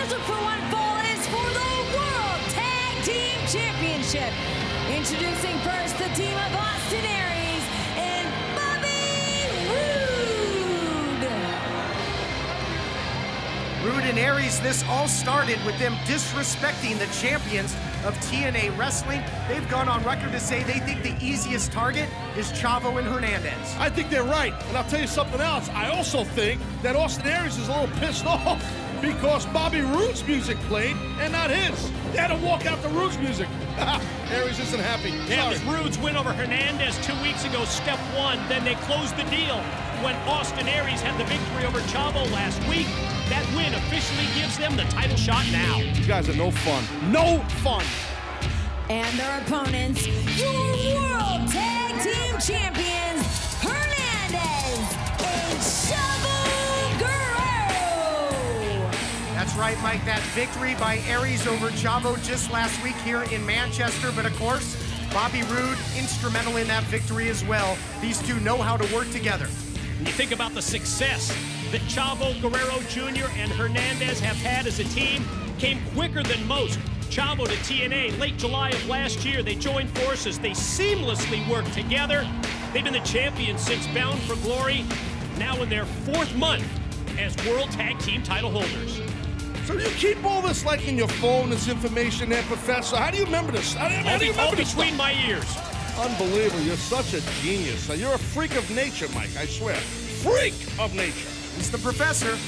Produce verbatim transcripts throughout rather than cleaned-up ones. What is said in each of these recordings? scheduled for one fall is for the World Tag Team Championship. Introducing first the team of Austin Aries and Bobby Roode. Roode and Aries, this all started with them disrespecting the champions of T N A Wrestling. They've gone on record to say they think the easiest target is Chavo and Hernandez. I think they're right, and I'll tell you something else. I also think that Austin Aries is a little pissed off because Bobby Roode's music played and not his. They had to walk out to Roode's music. Aries isn't happy. Yeah, it was Roode's win over Hernandez two weeks ago, step one. Then they closed the deal when Austin Aries had the victory over Chavo last week. That win officially gives them the title shot now. You guys are no fun. No fun. And their opponents, your World Tag Team Champions, Hernandez and Chavo Guerrero. That's right, Mike. That victory by Aries over Chavo just last week here in Manchester. But of course, Bobby Roode instrumental in that victory as well. These two know how to work together. When you think about the success that Chavo Guerrero Junior and Hernandez have had as a team, came quicker than most. Chavo to T N A late July of last year. They joined forces. They seamlessly worked together. They've been the champions since Bound for Glory, now in their fourth month as World Tag Team title holders. So you keep all this like in your phone, this information there, Professor? How do you remember this? How do you, how do you remember all this between my ears. Unbelievable. You're such a genius. You're a freak of nature, Mike, I swear. Freak of nature. It's the Professor.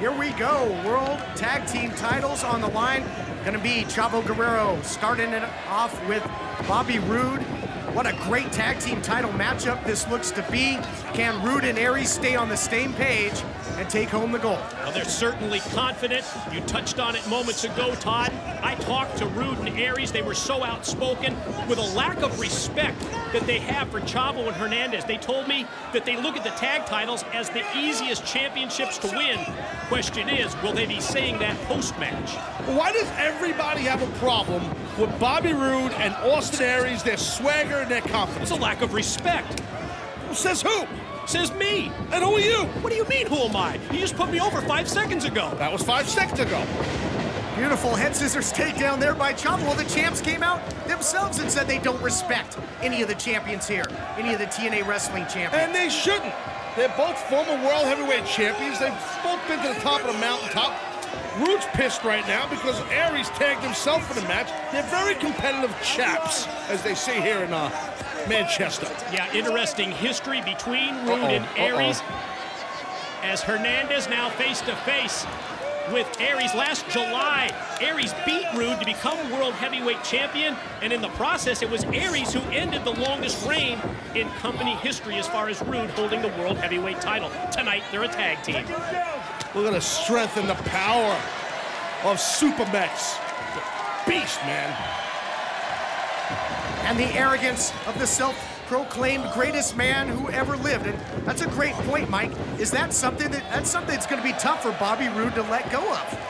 Here we go, World Tag Team titles on the line. Gonna be Chavo Guerrero starting it off with Bobby Roode. What a great tag team title matchup this looks to be. Can Roode and Aries stay on the same page and take home the gold? Well, they're certainly confident. You touched on it moments ago, Todd. I talked to Roode and Aries. They were so outspoken with a lack of respect that they have for Chavo and Hernandez. They told me that they look at the tag titles as the easiest championships to win. Question is, will they be saying that post-match? Why does everybody have a problem with Bobby Roode and Austin Aries, their swagger and their confidence? It's a lack of respect. Says who? Says me. And who are you? What do you mean, who am I? You just put me over five seconds ago. That was five seconds ago. Beautiful head scissors takedown there by Chavo. Well, the champs came out themselves and said they don't respect any of the champions here, any of the T N A Wrestling champions. And they shouldn't. They're both former world heavyweight champions. They've both been to the top of the mountaintop. Roode's pissed right now because Aries tagged himself for the match. They're very competitive chaps, as they say here in uh, Manchester. Yeah, interesting history between Roode uh-oh, and Aries. Uh-oh. As Hernandez now face-to-face with Aries. Last July, Aries beat Roode to become world heavyweight champion, and in the process, it was Aries who ended the longest reign in company history as far as Roode holding the world heavyweight title. Tonight, they're a tag team. We're gonna strengthen the power of Supermax. Beast, man. And the arrogance of the self-proclaimed greatest man who ever lived. And that's a great point, Mike. Is that something that that's something that's going to be tough for Bobby Roode to let go of?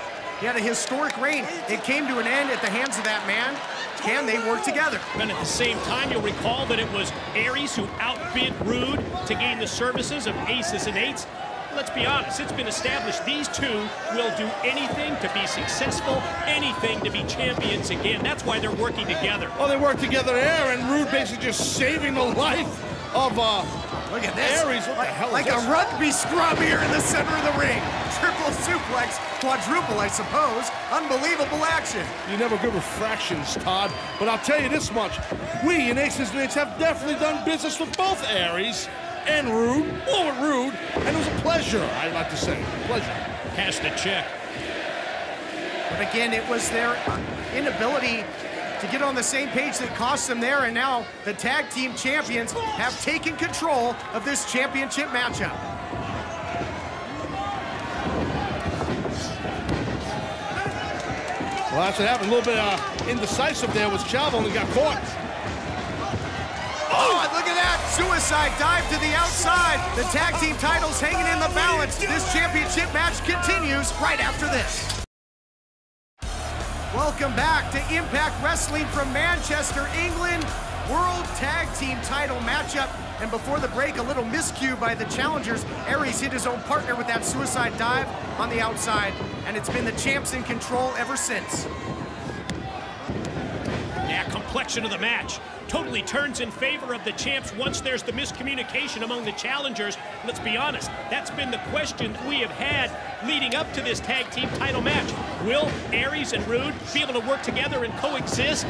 He had a historic reign. It came to an end at the hands of that man. Can they work together? And at the same time, you'll recall that it was Aries who outbid Roode to gain the services of Aces and Eights. Let's be honest, it's been established these two will do anything to be successful, anything to be champions again. That's why they're working together. Well, they work together there, and Roode basically just saving the life of uh, look at this. Aries. What like, the hell like is this? A rugby scrum here in the center of the ring. Triple suplex, quadruple, I suppose. Unbelievable action. You never good with fractions, Todd, but I'll tell you this much. We in Aces and Eights have definitely done business with both Aries and Roode, more Roode, and it was a pleasure, I'd like to say, pleasure. Cash the check. But again, it was their inability to get on the same page that cost them there, and now the tag team champions have taken control of this championship matchup. Well, that's what happened. A little bit uh, indecisive there was Chavo, and he got caught. Oh, look at that. Suicide dive to the outside. The tag team titles hanging in the balance. This championship match continues right after this. Welcome back to Impact Wrestling from Manchester, England. World Tag Team title matchup. And before the break, a little miscue by the challengers. Aries hit his own partner with that suicide dive on the outside. And it's been the champs in control ever since. Yeah, complexion of the match totally turns in favor of the champs once there's the miscommunication among the challengers. Let's be honest, that's been the question that we have had leading up to this tag team title match. Will Aries and Roode be able to work together and coexist?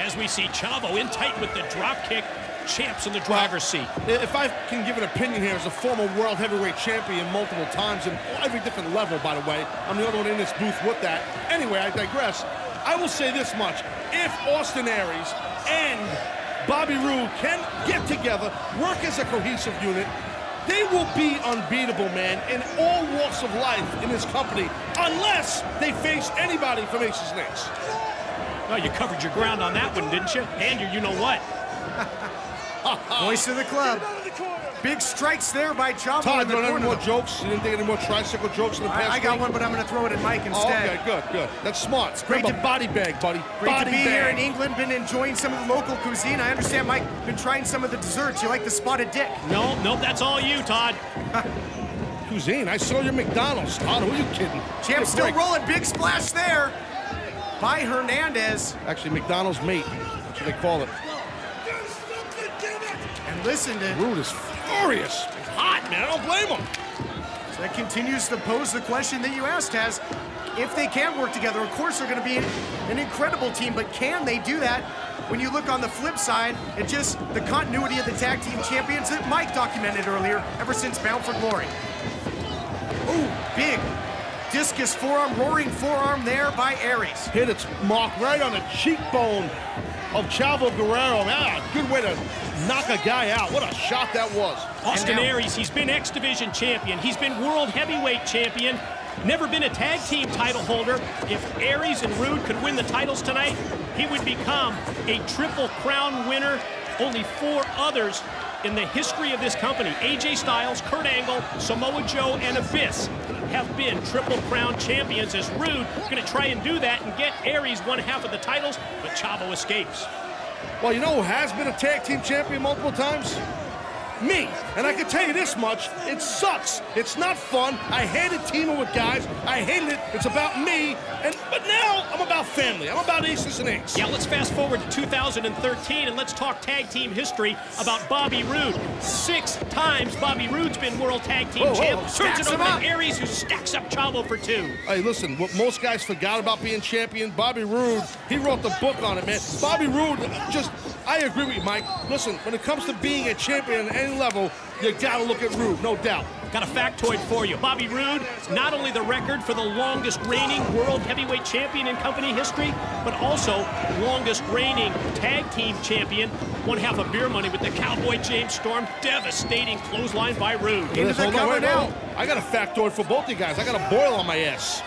As we see Chavo in tight with the drop kick, champs in the driver's seat. If I can give an opinion here as a former world heavyweight champion multiple times and every different level, by the way, I'm the only one in this booth with that. Anyway, I digress. I will say this much. If Austin Aries and Bobby Roode can get together, work as a cohesive unit, they will be unbeatable, man, in all walks of life in this company, unless they face anybody from Aces and Eights. Well, you covered your ground on that one, didn't you? And your you-know-what. Voice of the club. Big strikes there by Chavo. Todd, you don't have any more jokes? You didn't think any more tricycle jokes in the past I, I got week? One, but I'm going to throw it at Mike instead. Oh, okay, good, good. That's smart. It's great Remember, to body bag, buddy. Great body to be bag. Here in England. Been enjoying some of the local cuisine. I understand, Mike, been trying some of the desserts. You like the spotted dick? No, no, that's all you, Todd. Cuisine? I saw your McDonald's, Todd. Who are you kidding? Champ's still break. rolling. Big splash there by Hernandez. Actually, McDonald's meat. That's what they call it. And listen to... Roode is furious. It's hot, man. I don't blame him. So that continues to pose the question that you asked, Taz. If they can work together, of course they're going to be an incredible team, but can they do that? When you look on the flip side, it's just the continuity of the tag team champions that Mike documented earlier, ever since Bound for Glory. Ooh, big discus forearm, roaring forearm there by Aries. Hit its mark right on the cheekbone of Chavo Guerrero. Ah, good way to knock a guy out. What a shot that was. Austin Aries, he's been X Division champion. He's been world heavyweight champion. Never been a tag team title holder. If Aries and Roode could win the titles tonight, he would become a Triple Crown winner. Only four others in the history of this company. A J Styles, Kurt Angle, Samoa Joe, and Abyss have been Triple Crown champions. As Roode going to try and do that and get Aries one half of the titles, but Chavo escapes. Well, you know who has been a tag team champion multiple times? Me. And I can tell you this much, it sucks. It's not fun. I hated teaming with guys. I hated it. It's about me. And but now I'm about family. I'm about Aces and Eights. Yeah, let's fast forward to two thousand thirteen and let's talk tag team history about Bobby Roode. Six times Bobby Roode's been world tag team whoa, champ. Whoa, turns it over to Aries, who stacks up Chavo for two. Hey, listen, what most guys forgot about being champion, Bobby Roode, he wrote the book on it, man. Bobby Roode just, I agree with you, Mike. Listen, when it comes to being a champion and level, you gotta look at Roode, no doubt. Got a factoid for you. Bobby Roode, not only the record for the longest reigning world heavyweight champion in company history, but also longest reigning tag team champion. One half of Beer Money with the Cowboy James Storm. Devastating clothesline by Roode. Into the cover now. I got a factoid for both you guys. I got a boil on my ass.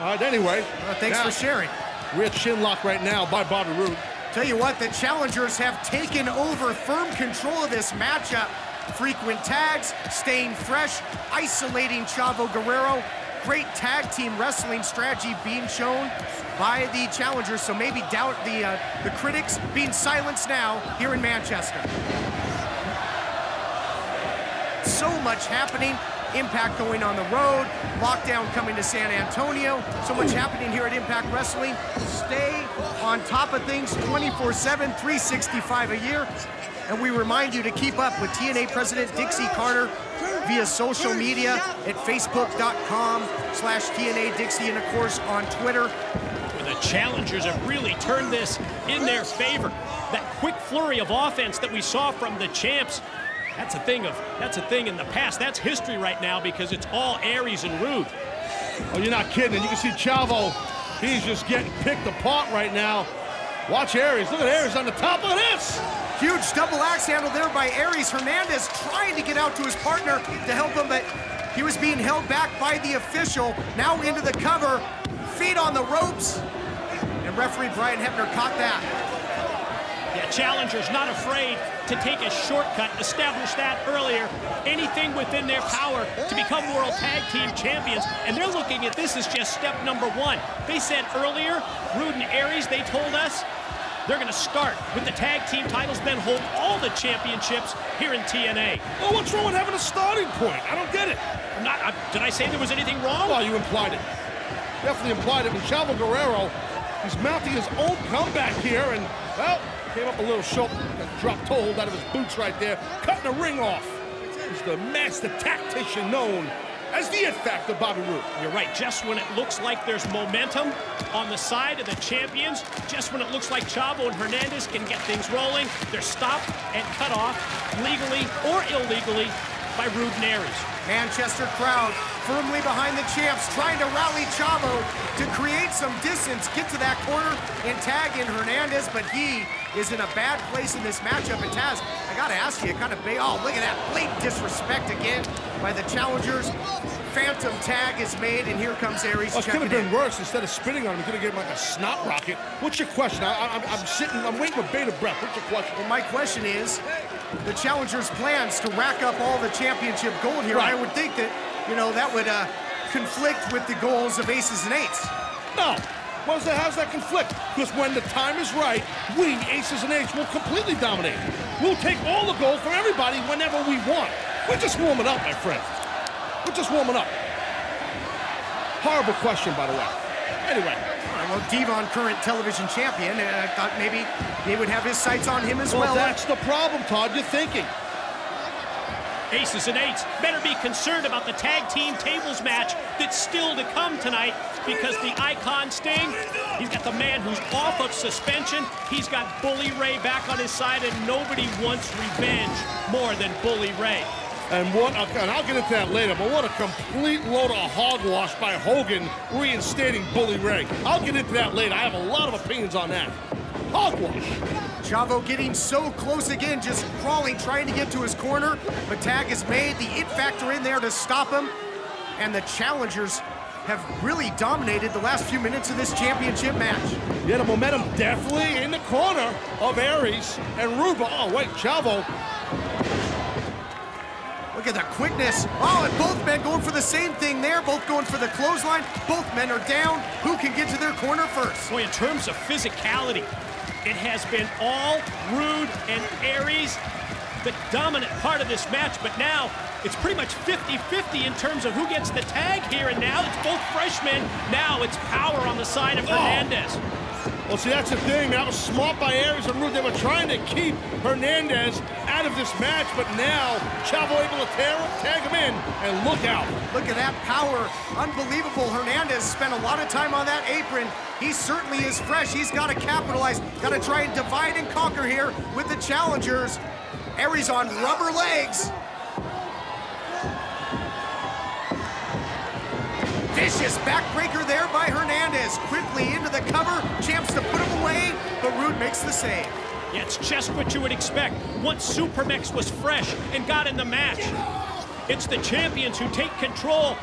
All right, anyway. Well, thanks now, for sharing. We're at shin lock right now by Bobby Roode. Tell you what, the challengers have taken over firm control of this matchup. Frequent tags, staying fresh, isolating Chavo Guerrero. Great tag team wrestling strategy being shown by the challengers, so maybe doubt the, uh, the critics being silenced now here in Manchester. So much happening. Impact going on the road, lockdown coming to San Antonio. So much happening here at Impact Wrestling. Stay on top of things twenty-four seven, three sixty-five a year. And we remind you to keep up with T N A President Dixie Carter via social media at facebook dot com slash T N A Dixie and, of course, on Twitter. The challengers have really turned this in their favor. That quick flurry of offense that we saw from the champs, That's a thing of, that's a thing in the past. That's history right now because it's all Aries and Roode. Oh, you're not kidding. You can see Chavo, he's just getting picked apart right now. Watch Aries, look at Aries on the top, look at this! Huge double axe handle there by Aries. Hernandez trying to get out to his partner to help him, but he was being held back by the official. Now into the cover. feet on the ropes. And referee Brian Hebner caught that. Yeah, challenger's not afraid to take a shortcut. Established that earlier. Anything within their power to become World Tag Team Champions. And they're looking at this as just step number one. They said earlier, Roode and Aries, they told us, they're going to start with the tag team titles, then hold all the championships here in T N A. Well, what's wrong with having a starting point? I don't get it. I'm not, I, did I say there was anything wrong? Well, you implied it. Definitely implied it. With Chavo Guerrero, he's mounting his own comeback here, and, well, came up a little short. Got dropped toe hold out of his boots right there, cutting the ring off. He's the master tactician known as the It Factor, Bobby Roode. You're right, just when it looks like there's momentum on the side of the champions, just when it looks like Chavo and Hernandez can get things rolling, they're stopped and cut off, legally or illegally, by Roode and Aries. Manchester crowd firmly behind the champs, trying to rally Chavo to create some distance, get to that corner, and tag in Hernandez, but he is in a bad place in this matchup. And Taz, I gotta ask you, it kind of, oh, look at that blatant disrespect again by the challengers. Phantom tag is made, and here comes Aries. Oh, it could have been in. worse. Instead of spitting on him, he could have given him like a snot rocket. What's your question? I, I, I'm sitting, I'm waiting for bated breath. What's your question? Well, my question is, the challenger's plans to rack up all the championship gold here. Right. I would think that, you know, that would uh, conflict with the goals of Aces and Eights. No. How's that, how's that conflict? Because when the time is right, we, Aces and Eights, will completely dominate. We'll take all the gold from everybody whenever we want. We're just warming up, my friend. We're just warming up. Horrible question, by the way. Anyway. Well, Devon, current television champion, and I thought maybe they would have his sights on him as well. Well, that's the problem, Todd. You're thinking. Aces and Eights better be concerned about the tag team tables match that's still to come tonight, because the Icon Sting, he's got the man who's off of suspension. He's got Bully Ray back on his side, and nobody wants revenge more than Bully Ray. And what, a, and I'll get into that later, but what a complete load of hogwash by Hogan reinstating Bully Ray. I'll get into that later. I have a lot of opinions on that. Hogwash. Chavo getting so close again, just crawling, trying to get to his corner. But tag is made, the It Factor in there to stop him. And the challengers have really dominated the last few minutes of this championship match. Yeah, the momentum definitely in the corner of Aries and Ruba. Oh, wait, Chavo. Look at the quickness. Oh, and both men going for the same thing there. Both going for the clothesline. Both men are down. Who can get to their corner first? Boy, in terms of physicality, it has been all Roode and Aries, the dominant part of this match, but now it's pretty much fifty fifty in terms of who gets the tag here, and now it's both freshmen. Now it's power on the side of Hernandez. Oh. Well, see, that's the thing. That was smart by Aries and Roode. They were trying to keep Hernandez out of this match, but now Chavo able to tear him, tag him in, and look out. Look at that power. Unbelievable. Hernandez spent a lot of time on that apron. He certainly is fresh. He's got to capitalize. Got to try and divide and conquer here with the challengers. Aries on rubber legs. Vicious backbreaker there by Hernandez. Quickly into the cover. Champs to put him away, but Roode makes the save. Yeah, it's just what you would expect. Once Supermex was fresh and got in the match, it's the champions who take control.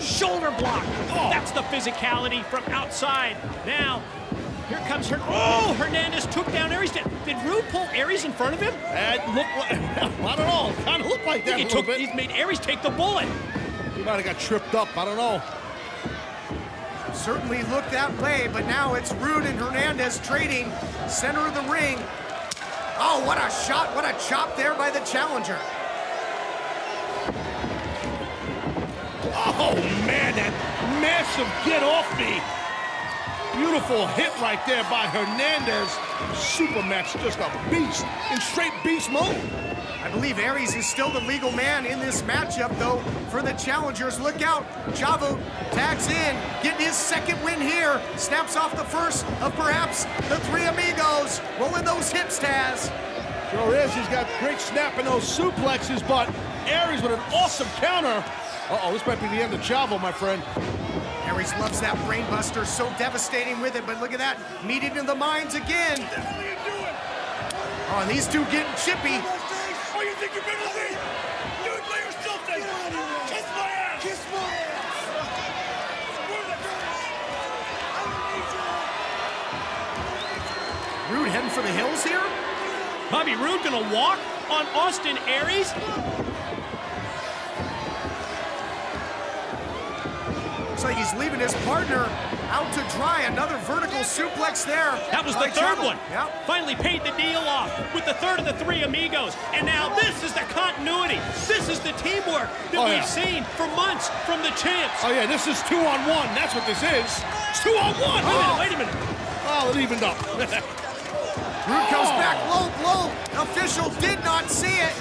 Shoulder block. Oh. That's the physicality from outside. Now, here comes Hernandez. Oh, Hernandez took down Aries. Did, did Roode pull Aries in front of him? That looked like, not at all. Kind of looked like that. He a took, bit. He's made Aries take the bullet. He might have got tripped up. I don't know. Certainly looked that way, but now it's Roode and Hernandez trading center of the ring. Oh, what a shot. What a chop there by the challenger. Oh, man, that massive get off me. Beautiful hit right there by Hernandez. Supermax, just a beast in straight beast mode. I believe Aries is still the legal man in this matchup, though, for the challengers. Look out. Chavo tags in, getting his second win here. Snaps off the first of perhaps the Three Amigos. Rolling those hips, Taz. Sure is. He's got great snap in those suplexes, but Aries with an awesome counter. Uh-oh, this might be the end of Chavo, my friend. Aries loves that brain buster, so devastating with it, but look at that, meeting in the minds again. What the hell are you doing? Oh, and these two getting chippy. Oh, you think you're better than me? Do it by yourself then. Kiss my ass. Kiss my ass. riding for the hills here? Bobby Roode gonna walk on Austin Aries? Looks like he's leaving his partner out to dry. Another vertical suplex there. That was the third one. Yep. Finally paid the deal off with the third of the Three Amigos. And now this is the continuity. This is the teamwork that oh, we've yeah. seen for months from the champs. Oh yeah, this is two on one. That's what this is. It's two on one. Oh. Wait a minute, wait a minute. Oh, it evened up. Roode goes oh. back low, low. Official did not see it.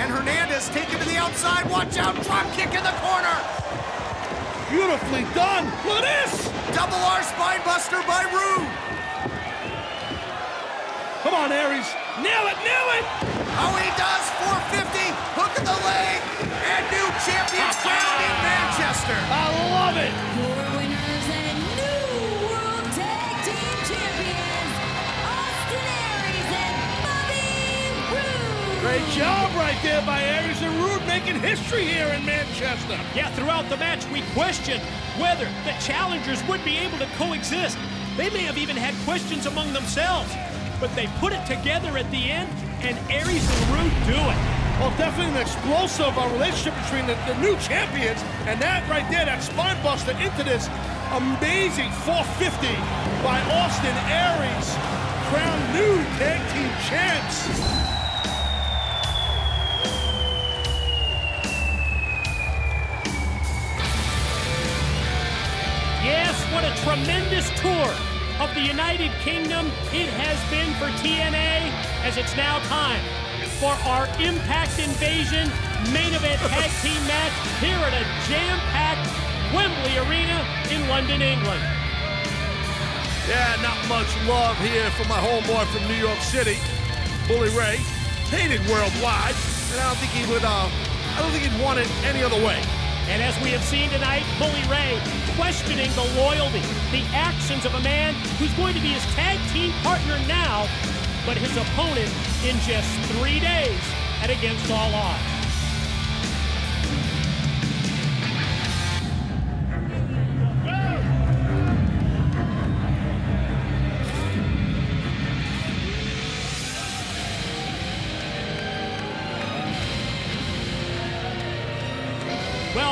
And Hernandez taken to the outside. Watch out, drop kick in the corner. Beautifully done. Look at this. Double R spine buster by Roode. Come on, Aries. Nail it, nail it. Oh, he does. four fifty. Hook in the leg. And new champion crowned in Manchester. I love it. Your winners and new World Tag Team Champions, Austin Aries and Bobby Roode. Great job right there by Aries and Roode, making history here in Manchester. Yeah, throughout the match, we questioned whether the challengers would be able to coexist. They may have even had questions among themselves, but they put it together at the end, and Aries and Roode do it. Well, definitely an explosive uh, relationship between the, the new champions, and that right there, that spine buster into this amazing four fifty by Austin Aries, crowned new tag team champs. Yes, what a tremendous tour of the United Kingdom it has been for T N A, as it's now time for our Impact Invasion main event tag team match here at a jam-packed Wembley Arena in London, England. Yeah, not much love here for my homeboy from New York City, Bully Ray. Hated worldwide, and I don't think he would, uh, I don't think he'd want it any other way. And as we have seen tonight, Bully Ray questioning the loyalty, the actions of a man who's going to be his tag team partner now, but his opponent in just three days at Against All Odds.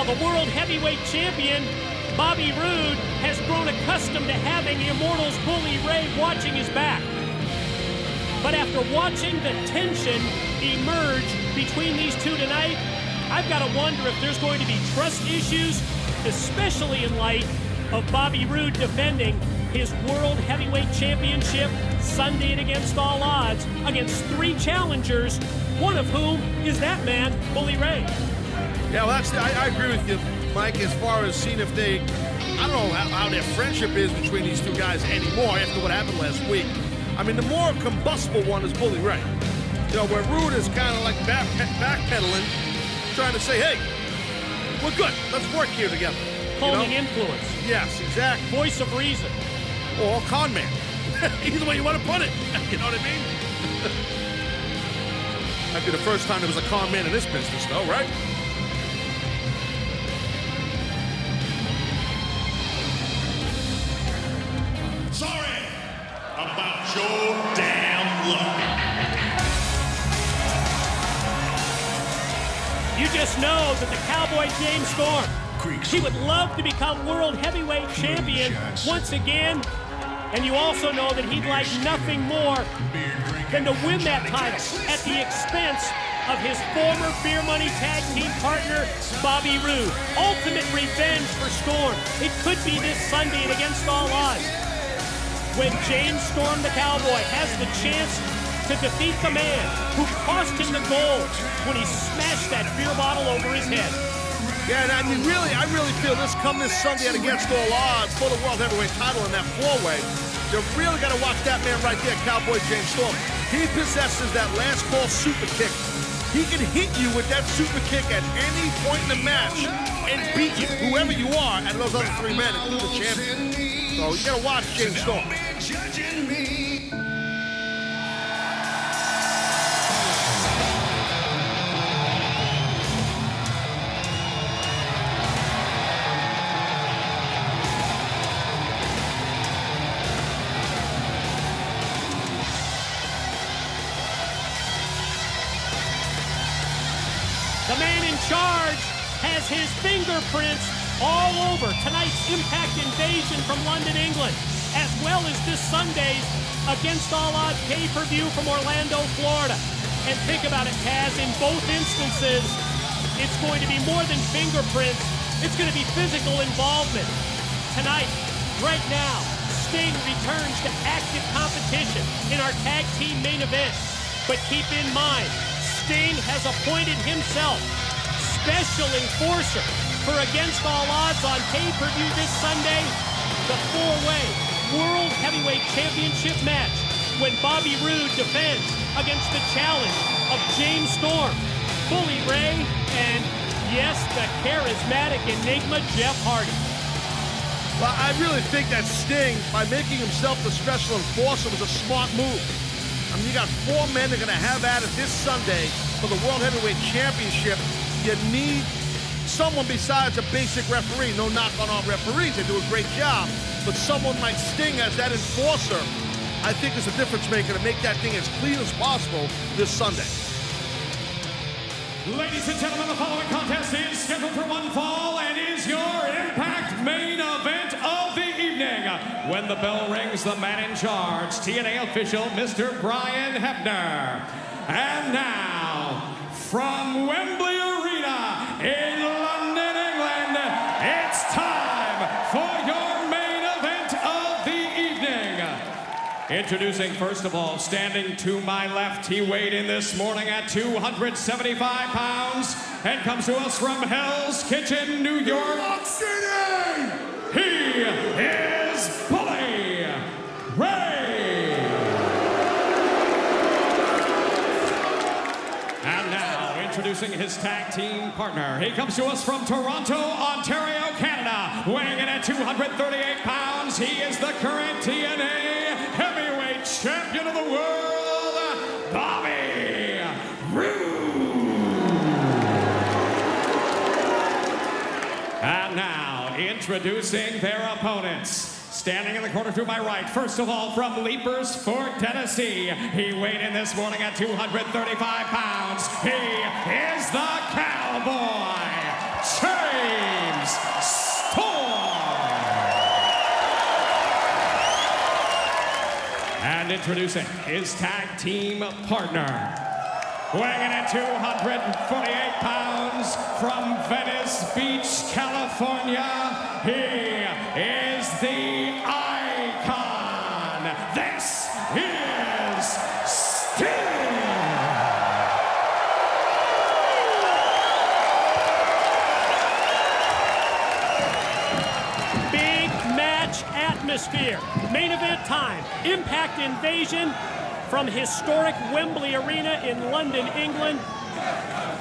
The world heavyweight champion, Bobby Roode, has grown accustomed to having the Immortals Bully Ray watching his back. But after watching the tension emerge between these two tonight, I've got to wonder if there's going to be trust issues, especially in light of Bobby Roode defending his World Heavyweight Championship Sunday at Against All Odds against three challengers, one of whom is that man, Bully Ray. Yeah, well, that's the, I, I agree with you, Mike, as far as seeing if they, I don't know how, how their friendship is between these two guys anymore after what happened last week. I mean, the more combustible one is Bully Ray. You know, where Roode is kind of like back, backpedaling, trying to say, hey, we're good, let's work here together. Calming you know? Influence. Yes, exactly. Voice of reason. Or con man. Either way you want to put it, you know what I mean? That'd be the first time there was a con man in this business, though, right? Your damn luck. You just know that the Cowboy James Storm, he would love to become World Heavyweight Champion once again, and you also know that he'd like nothing more than to win that title at the expense of his former Beer Money tag team partner, Bobby Roode. Ultimate revenge for Storm. It could be this Sunday at Against All Odds, when James Storm the Cowboy has the chance to defeat the man who cost him the gold when he smashed that beer bottle over his head. Yeah, and I mean, really, I really feel this come this Sunday at Against All Odds for the World Heavyweight title in that four-way. You really got to watch that man right there, Cowboy James Storm. He possesses that last call super kick. He can hit you with that super kick at any point in the match and beat you, whoever you are, and those other three men, including the champion. So you gotta watch James Storm. The man in charge has his fingerprints all over tonight's Impact Invasion from London, England, as well as this Sunday's Against All Odds pay-per-view from Orlando, Florida. And think about it, Taz, in both instances, it's going to be more than fingerprints. It's going to be physical involvement. Tonight, right now, Sting returns to active competition in our tag team main event. But keep in mind, Sting has appointed himself special enforcer for Against All Odds on pay-per-view this Sunday, the four-way World Heavyweight Championship match when Bobby Roode defends against the challenge of James Storm, Bully Ray, and, yes, the charismatic enigma Jeff Hardy. Well, I really think that Sting, by making himself the special enforcer, was a smart move. I mean, you got four men that are going to have at it this Sunday for the World Heavyweight Championship. You need someone besides a basic referee. No knock on our referees. They do a great job. But someone like Sting as that enforcer, I think, is a difference maker to make that thing as clean as possible this Sunday. Ladies and gentlemen, the following contest is scheduled for one fall and is your Impact main event of the evening. When the bell rings, the man in charge, T N A official, Mister Brian Hebner. And now, from Wembley Arena in London, England, it's time for your main event of the evening. Introducing, first of all, standing to my left, he weighed in this morning at two hundred seventy-five pounds and comes to us from Hell's Kitchen, New York, New York City. He is Bully Ray. And now, introducing his tag team partner. He comes to us from Toronto, Ontario, Canada, weighing in at two hundred thirty-eight pounds. He is the current T N A Heavyweight Champion of the World, Bobby Roode. And now, introducing their opponents. Standing in the corner to my right, first of all, from Leapers Fort, Tennessee. He weighed in this morning at two hundred thirty-five pounds. He is the Cowboy, James Storm. And introducing his tag team partner, weighing in at two hundred forty-eight pounds from Venice Beach, California, he is the Icon. This is Sting. Big match atmosphere. Main event time. Impact Invasion from historic Wembley Arena in London, England.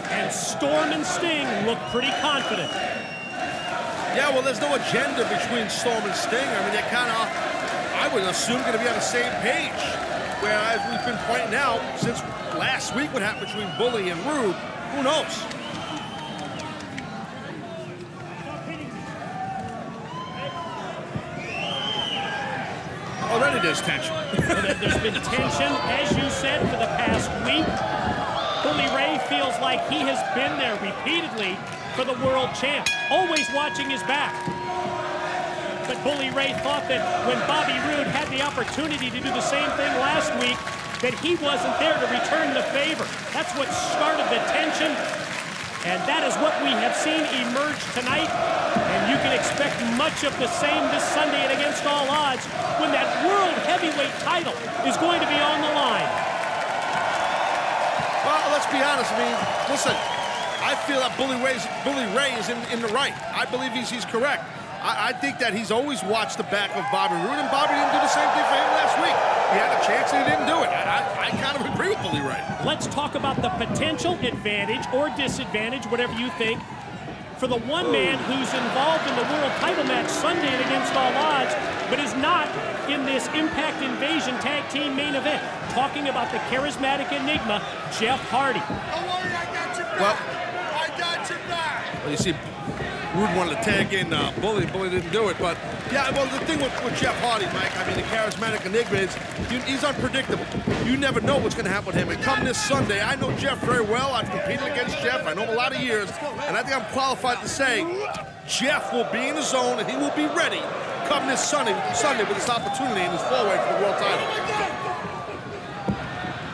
And Storm and Sting look pretty confident. Yeah, well, there's no agenda between Storm and Sting. I mean, they're kind of, I would assume, going to be on the same page. Where, as we've been pointing out, since last week what happened between Bully and Roode, who knows? Already there's tension. Well, there's been tension, as you said, for the past week. Bully Ray feels like he has been there repeatedly for the world champ, always watching his back. But Bully Ray thought that when Bobby Roode had the opportunity to do the same thing last week, that he wasn't there to return the favor. That's what started the tension, and that is what we have seen emerge tonight. And you can expect much of the same this Sunday at Against All Odds, when that World Heavyweight title is going to be on the line. Well, let's be honest. I mean, listen, I feel that Bully, Ray's, Bully Ray is in, in the right. I believe he's, he's correct. I, I think that he's always watched the back of Bobby Roode, and Bobby didn't do the same thing for him last week. He had a chance, and he didn't do it. And I, I kind of agree with Bully Ray. Let's talk about the potential advantage or disadvantage, whatever you think, for the one man who's involved in the world title match Sunday at Against All Odds, but is not in this Impact Invasion tag team main event. Talking about the charismatic enigma, Jeff Hardy. Don't worry, I got your back. Well, I got your back. Well, you see, Roode wanted to tag in uh, Bully. Bully didn't do it, but yeah, well, the thing with, with Jeff Hardy, Mike, I mean, the charismatic enigma is you, he's unpredictable. You never know what's going to happen with him. And come this Sunday, I know Jeff very well. I've competed against Jeff. I know him a lot of years, and I think I'm qualified to say Jeff will be in the zone and he will be ready come this Sunday, Sunday with this opportunity in his four-way for the world title.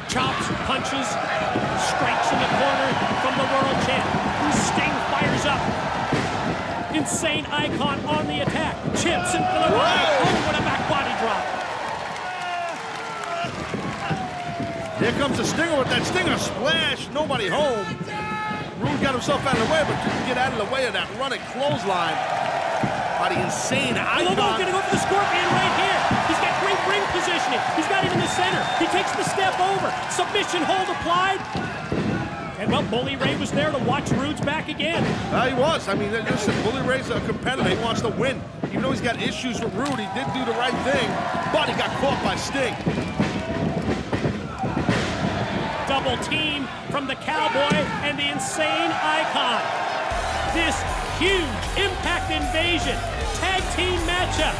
Chops, punches, strikes in the corner from the world champ. Sting fires up. Insane icon on the attack. Chips in for the right. Oh, what a back body drop. Here comes the Stinger with that Stinger splash. Nobody home. Roode got himself out of the way, but couldn't get out of the way of that running clothesline by the insane icon. Lobo's gonna go for the Scorpion right here. He's got great ring positioning. He's got it in the center. He takes the step over. Submission hold applied. And well, Bully Ray was there to watch Roode's back again. Uh, he was. I mean, listen, Bully Ray's a competitor. He wants to win. Even though he's got issues with Roode, he did do the right thing, but he got caught by Sting. Double team from the Cowboy and the insane icon. This huge Impact Invasion tag team matchup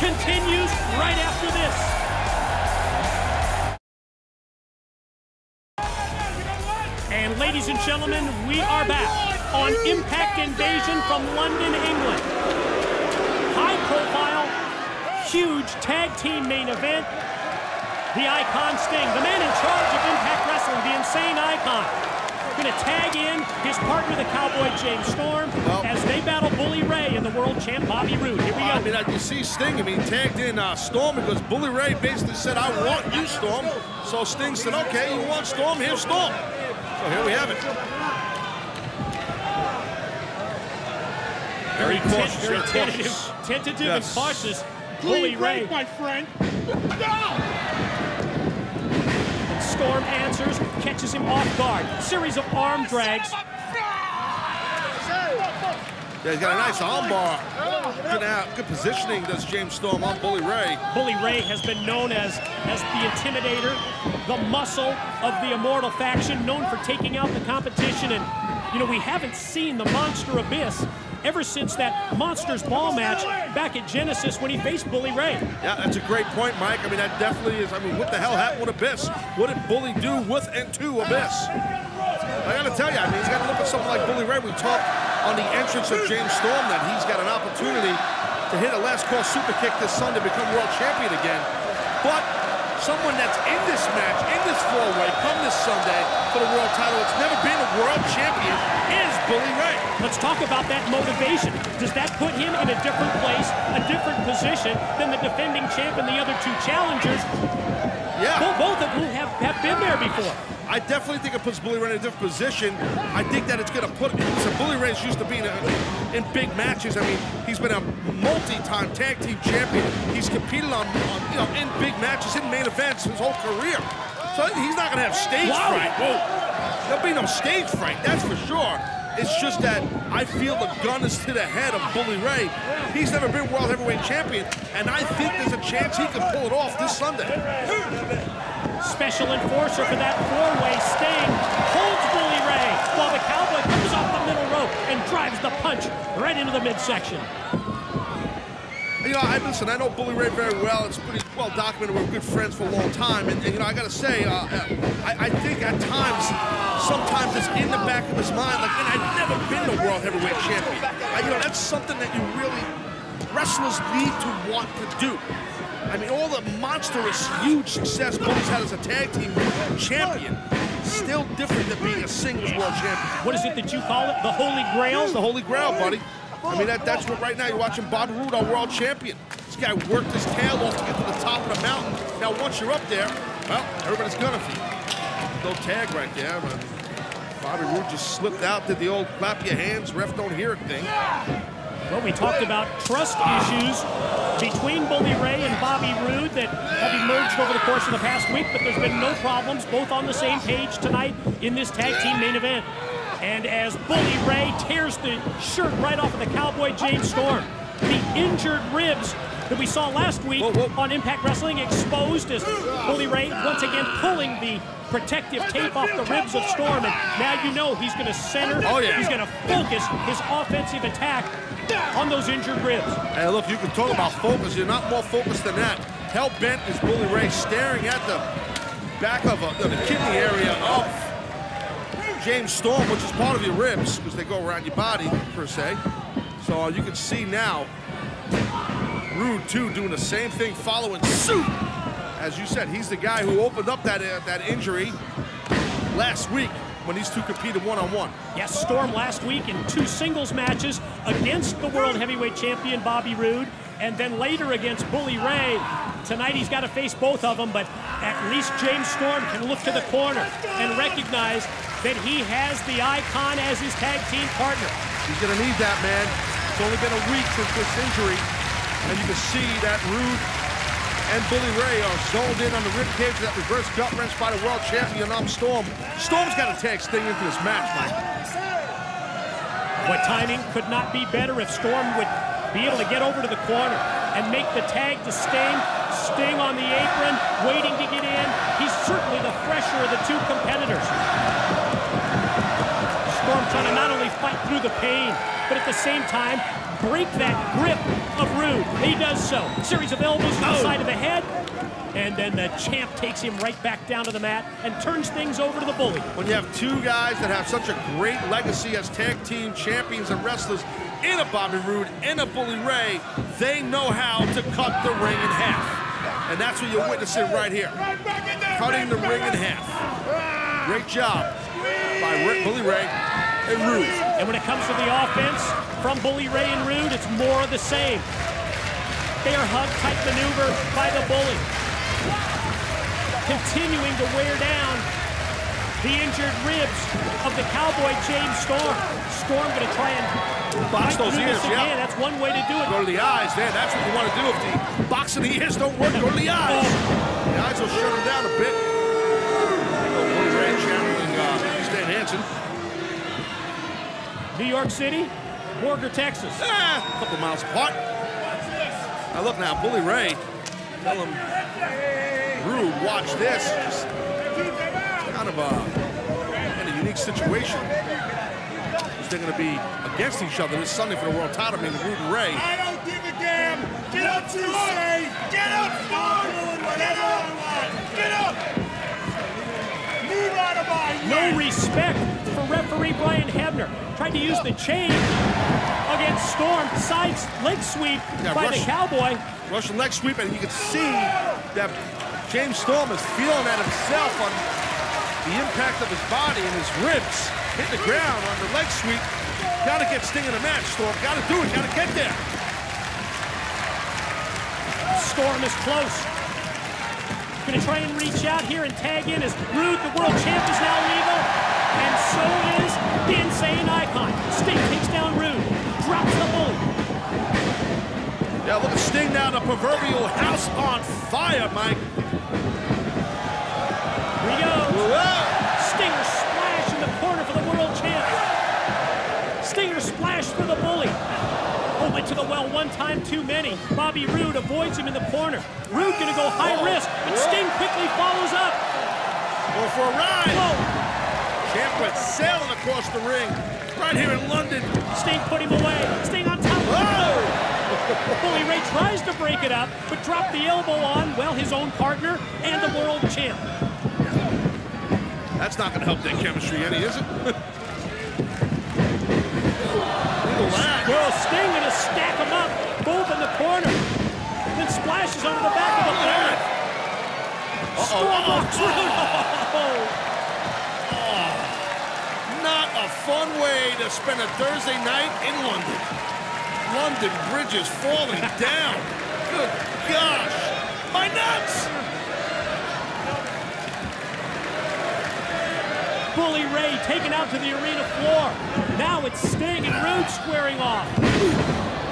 continues right after this. And ladies and gentlemen, we are back on Impact Invasion from London, England. High profile, huge tag team main event. The icon Sting, the man in charge of Impact Wrestling, the insane icon, going to tag in his partner, the Cowboy, James Storm, well, as they battle Bully Ray and the world champ, Bobby Roode. Here we go. I mean, you see Sting, I mean, tagged in uh, Storm because Bully Ray basically said, I want you, Storm. So Sting said, okay, you want Storm, here's Storm. So here we have it. Very cautious. Very tentative, tentative yes. and cautious, Bully Ray. Ray, my friend. No! Storm answers, catches him off guard. Series of arm drags. Yeah, he's got a nice arm bar. Good, out, good positioning does James Storm on Bully Ray. Bully Ray has been known as, as the Intimidator, the muscle of the Immortal faction, known for taking out the competition. And, you know, we haven't seen the monster Abyss ever since that Monsters Ball match back at Genesis when he faced Bully Ray. Yeah, that's a great point, Mike. I mean, that definitely is. I mean, what the hell happened with Abyss? What did Bully do with and to Abyss? I gotta tell you, I mean, he's gotta look at something like Bully Ray. We talked on the entrance of James Storm that he's got an opportunity to hit a last call super kick this Sunday, become world champion again. But someone that's in this match, in this four-way, come this Sunday for the world title, it's never been a world champion, is Bully Ray. Let's talk about that motivation. Does that put him in a different place, a different position than the defending champ and the other two challengers? Yeah. Well, both of whom have, have been there before. I definitely think it puts Bully Ray in a different position. I think that it's going to put him. So Bully Ray's used to being in, in big matches. I mean, he's been a multi-time tag team champion. He's competed on, on you know, in big matches, in main events his whole career. So he's not going to have stage wow. fright. Whoa. There'll be no stage fright, that's for sure. It's just that I feel the gun is to the head of Bully Ray. He's never been world heavyweight champion, and I think there's a chance he can pull it off this Sunday. Special enforcer for that four-way, Sting holds Bully Ray while the Cowboy comes off the middle rope and drives the punch right into the midsection. You know, I listen, I know Bully Ray very well. It's pretty well documented. We're good friends for a long time. And, and you know, I got to say, uh, I, I think at times, sometimes it's in the back of his mind, like, man, I've never been a world heavyweight champion. I, you know, that's something that you really, wrestlers need to want to do. I mean, all the monstrous, huge success Bully's had as a tag team champion, still different than being a singles world champion. What is it that you call it? The Holy Grail? It's the Holy Grail, buddy. I mean, that, that's what right now you're watching Bobby Roode, our world champion. This guy worked his tail off to get to the top of the mountain. Now, once you're up there, well, everybody's gunning for you. No tag right there, but Bobby Roode just slipped out, did the old clap your hands, ref don't hear it thing. Well, we talked about trust issues between Bully Ray and Bobby Roode that have emerged over the course of the past week, but there's been no problems, both on the same page tonight in this tag team main event. And as Bully Ray tears the shirt right off of the Cowboy James Storm, the injured ribs that we saw last week whoa, whoa. on Impact Wrestling, exposed as Bully Ray once again pulling the protective tape off the ribs of Storm, and now you know he's going to center, oh, yeah. he's going to focus his offensive attack on those injured ribs. Hey, look, you can talk about focus. You're not more focused than that. How bent is Bully Ray staring at the back of a, the kidney area of James Storm, which is part of your ribs, because they go around your body, per se. So uh, you can see now Roode, too, doing the same thing, following suit. As you said, he's the guy who opened up that, uh, that injury last week when these two competed one-on-one. Yes, Storm last week in two singles matches against the world heavyweight champion Bobby Roode, and then later against Bully Ray. Tonight he's got to face both of them, but at least James Storm can look to the corner and recognize that he has the Icon as his tag team partner. He's going to need that, man. It's only been a week since this injury, and you can see that Roode and Bully Ray are zoned in on the ribcage of that reverse gut wrench by the world champion on Storm. Storm's got to tag Sting into this match, Mike. What timing could not be better if Storm would be able to get over to the corner and make the tag to Sting. Sting on the apron, waiting to get in. He's certainly the fresher of the two competitors. Storm trying to not only fight through the pain, but at the same time, break that grip of Roode. He does so. Series of elbows to the side of the head. And then the champ takes him right back down to the mat and turns things over to the Bully. When you have two guys that have such a great legacy as tag team champions and wrestlers, in a Bobby Roode, in a Bully Ray, they know how to cut the ring in half. And that's what you're witnessing right here. Cutting the ring in half. Great job by Rick, Bully Ray and Roode. And when it comes to the offense from Bully Ray and Roode, it's more of the same. They are hug-type maneuver by the Bully, continuing to wear down the injured ribs of the Cowboy James Storm. Storm going to try and box those ears. Yeah, that's one way to do it. Go to the eyes there. That's what you want to do. If the boxing the ears don't work, go to the eyes. Oh. The eyes will shut him down a bit. Bully Ray channeling uh, Stan Hansen. New York City, Borger, Texas. Ah, a couple miles apart. Now look now, Bully Ray, tell him, Roode, watch this. It's kind of a, kind of unique situation. They're going to be against each other this Sunday for the world title, being Roode and Ray. I don't give a damn. Get up, you say. Get up, Storm. Get up. Get up. Move out of my way. No respect for referee Brian Hebner. Tried to use the chain against Storm, sides leg sweep yeah, by Russian, the Cowboy. Russian leg sweep, and you can see that James Storm is feeling that himself on the impact of his body and his ribs. Hit the ground on the leg sweep. Gotta get Sting in the match, Storm. Gotta do it, gotta get there. Storm is close. Gonna try and reach out here and tag in as Roode, the world champ, is now legal. And so is the Insane Icon. Sting takes down Roode. Drops the Bully. Yeah, look at Sting now, the proverbial house on fire, Mike. Here he goes. Whoa. Stinger splash in the corner for the world champ. Stinger splash for the Bully. Oh, went to the well one time too many. Bobby Roode avoids him in the corner. Roode gonna go high Whoa. risk, but Whoa. Sting quickly follows up. Go for a ride. Whoa. Champ went sailing across the ring. Right here in London. Sting put him away. Sting on top of him. Bully Ray tries to break it up, but dropped the elbow on, well, his own partner and the world champ. That's not going to help their chemistry any, is it? Well, Sting going to stack him up, both in the corner. Then splashes onto the back of the third. Uh-oh. Strong. Not a fun way to spend a Thursday night in London. London bridges falling down. Good gosh. My nuts! Bully Ray taken out to the arena floor. Now it's Sting and Roode squaring off.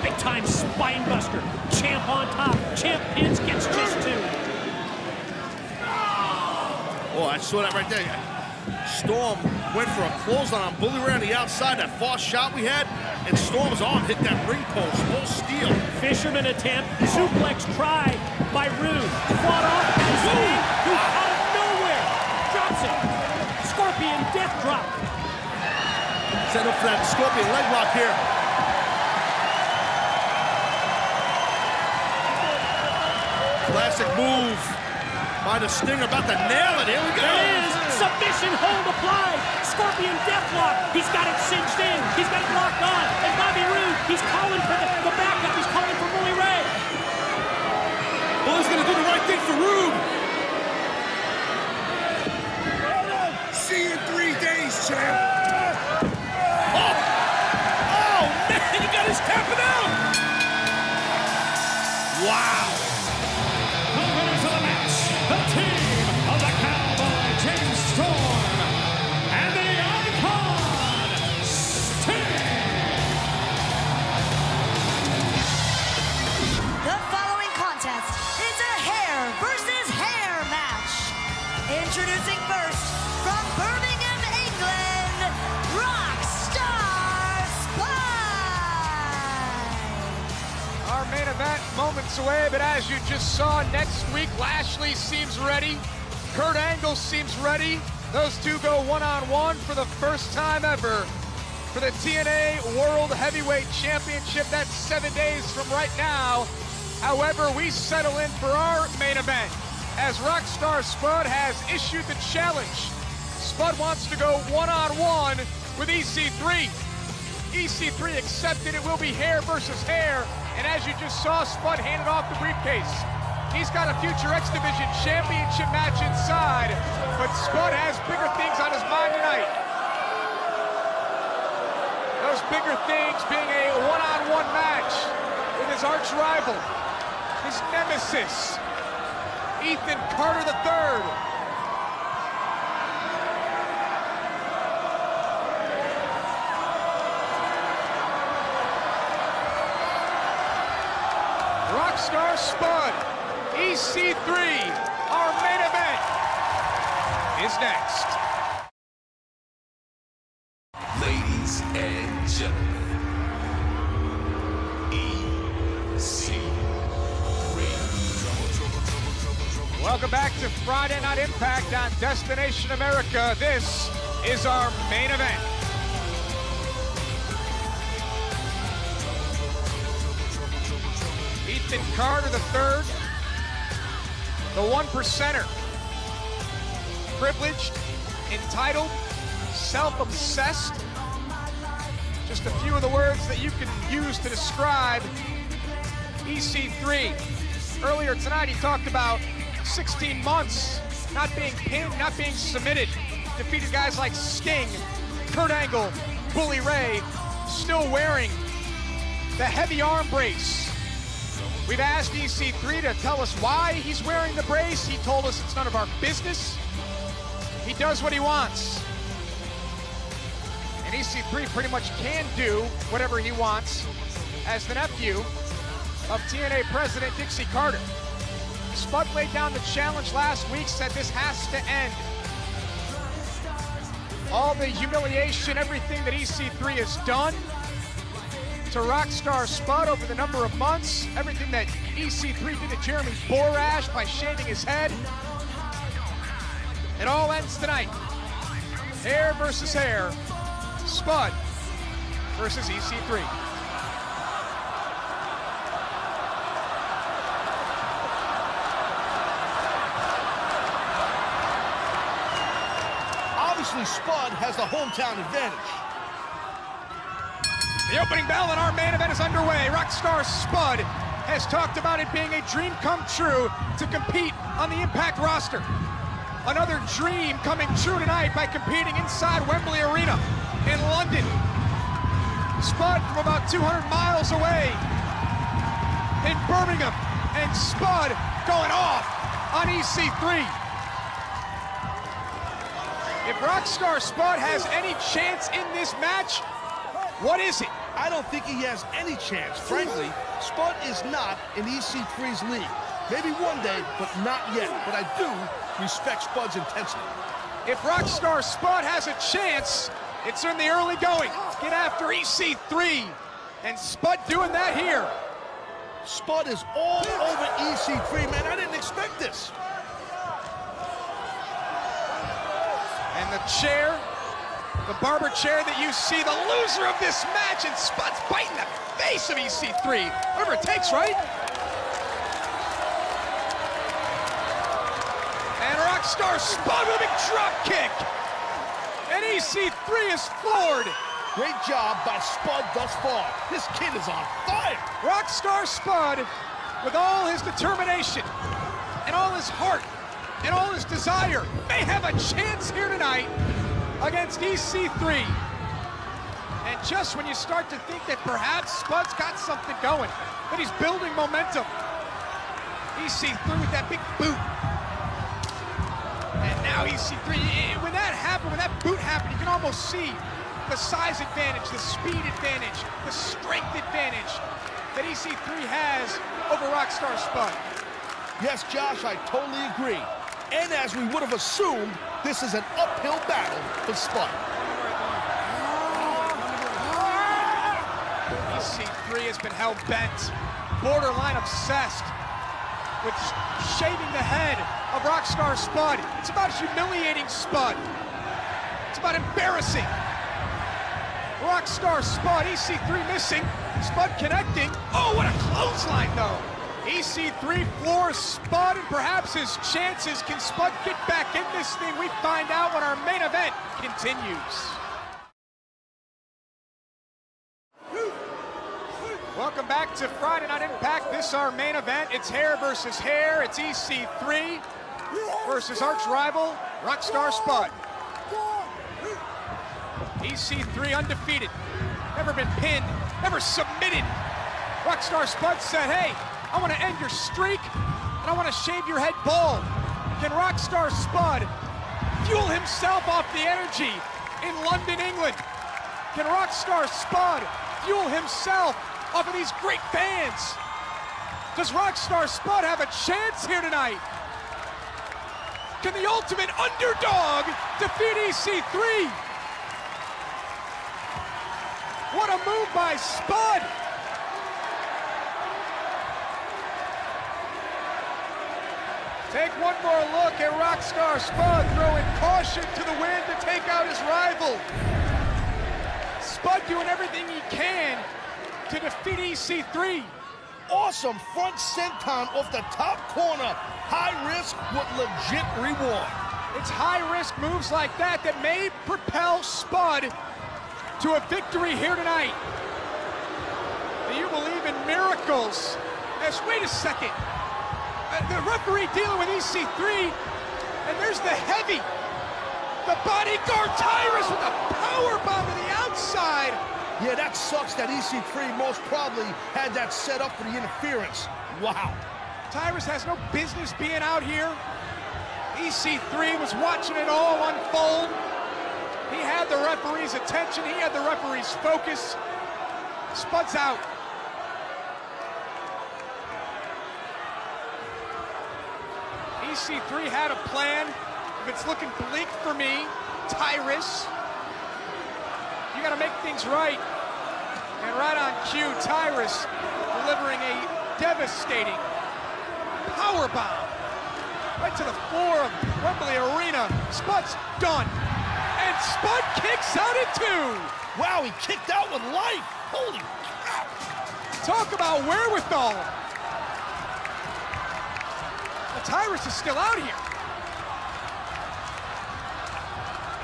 Big time spinebuster. Champ on top. Champ pins, gets just two. Oh, I saw that right there. Storm went for a clothesline on Bully Ray on the outside. That false shot we had, and Storm's arm hit that ring post, full steel. Fisherman attempt, suplex try by Roode. Fought off by Sting, who out of nowhere drops it. Scorpion death drop. Set up for that Scorpion leg lock here. Classic move by the Sting, about to nail it. Here we go. It is. Submission hold applied. Scorpion deathlock. He's got it cinched in. He's got it locked on. And Bobby Roode, he's calling for the, the backup. He's calling for Bully Ray. Bully's going to do the right thing for Roode. See you in three days, champ. Oh, oh man, he got his tapping out. Wow. Introducing first, from Birmingham, England, Rockstar Splash! Our main event moments away, but as you just saw, next week, Lashley seems ready. Kurt Angle seems ready. Those two go one-on-one for the first time ever for the T N A World Heavyweight Championship. That's seven days from right now. However, we settle in for our main event, as Rockstar Spud has issued the challenge. Spud wants to go one-on-one with E C three. E C three accepted. It will be hair versus hair. And as you just saw, Spud handed off the briefcase. He's got a future X Division championship match inside, but Spud has bigger things on his mind tonight. Those bigger things being a one-on-one match with his arch rival, his nemesis, Ethan Carter the third. Rockstar Spud, E C three, our main event, is next. Ladies and gentlemen, E C three. Welcome back to Friday Night Impact on Destination America. This is our main event. Ethan Carter the third, the one percenter. Privileged, entitled, self-obsessed. Just a few of the words that you can use to describe E C three. Earlier tonight, he talked about sixteen months, not being pinned, not being submitted. Defeated guys like Sting, Kurt Angle, Bully Ray, still wearing the heavy arm brace. We've asked E C three to tell us why he's wearing the brace. He told us it's none of our business. He does what he wants. And E C three pretty much can do whatever he wants as the nephew of T N A President Dixie Carter. Spud laid down the challenge last week, said this has to end. All the humiliation, everything that E C three has done to Rockstar Spud over the number of months, everything that E C three did to Jeremy Borash by shaving his head, it all ends tonight. Hair versus hair, Spud versus E C three. Spud has the hometown advantage. The opening bell and our main event is underway. Rockstar Spud has talked about it being a dream come true to compete on the Impact roster. Another dream coming true tonight by competing inside Wembley Arena in London. Spud from about two hundred miles away in Birmingham, and Spud going off on E C three. If Rockstar Spud has any chance in this match, what is it? I don't think he has any chance, frankly. Spud is not in E C three's league. Maybe one day, but not yet. But I do respect Spud's intensity. If Rockstar Spud has a chance, it's in the early going. Get after E C three, and Spud doing that here. Spud is all over E C three, man. I didn't expect this. And the chair, the barber chair that you see, the loser of this match, and Spud's biting the face of E C three. Whatever it takes, right? And Rockstar Spud with a big drop kick. And E C three is floored. Great job by Spud thus far. This kid is on fire. Rockstar Spud, with all his determination and all his heart and all his desire, may have a chance here tonight against E C three. And just when you start to think that perhaps Spud's got something going, that he's building momentum, E C three with that big boot. And now E C three, when that happened, when that boot happened, you can almost see the size advantage, the speed advantage, the strength advantage that E C three has over Rockstar Spud. Yes, Josh, I totally agree. And as we would have assumed, this is an uphill battle for Spud. E C three has been hell-bent, borderline obsessed with shaving the head of Rockstar Spud. It's about humiliating Spud. It's about embarrassing Rockstar Spud. E C three missing, Spud connecting. Oh, what a clothesline, though. E C three floors Spud, and perhaps his chances. Can Spud get back in this thing? We find out when our main event continues. Welcome back to Friday Night Impact. This is our main event. It's hair versus hair. It's E C three versus arch rival Rockstar Spud. E C three undefeated, never been pinned, never submitted. Rockstar Spud said, hey, I want to end your streak, and I want to shave your head bald. Can Rockstar Spud fuel himself off the energy in London, England? Can Rockstar Spud fuel himself off of these great fans? Does Rockstar Spud have a chance here tonight? Can the ultimate underdog defeat E C three? What a move by Spud! Take one more look at Rockstar Spud throwing caution to the wind to take out his rival. Spud doing everything he can to defeat E C three. Awesome front senton off the top corner. High risk with legit reward. It's high risk moves like that that may propel Spud to a victory here tonight. Do you believe in miracles? As, wait a second, the referee dealing with E C three, and there's the heavy, the bodyguard Tyrus with a power bomb to the outside. Yeah, that sucks that E C three most probably had that set up for the interference. Wow. Tyrus has no business being out here. E C three was watching it all unfold. He had the referee's attention. He had the referee's focus. Spud's out. E C three had a plan. If it's looking bleak for me, Tyrus, you got to make things right. And right on cue, Tyrus delivering a devastating powerbomb right to the floor of Wembley Arena. Spud's done. And Spud kicks out at two. Wow, he kicked out with life. Holy cow. Talk about wherewithal. The Tyrus is still out here.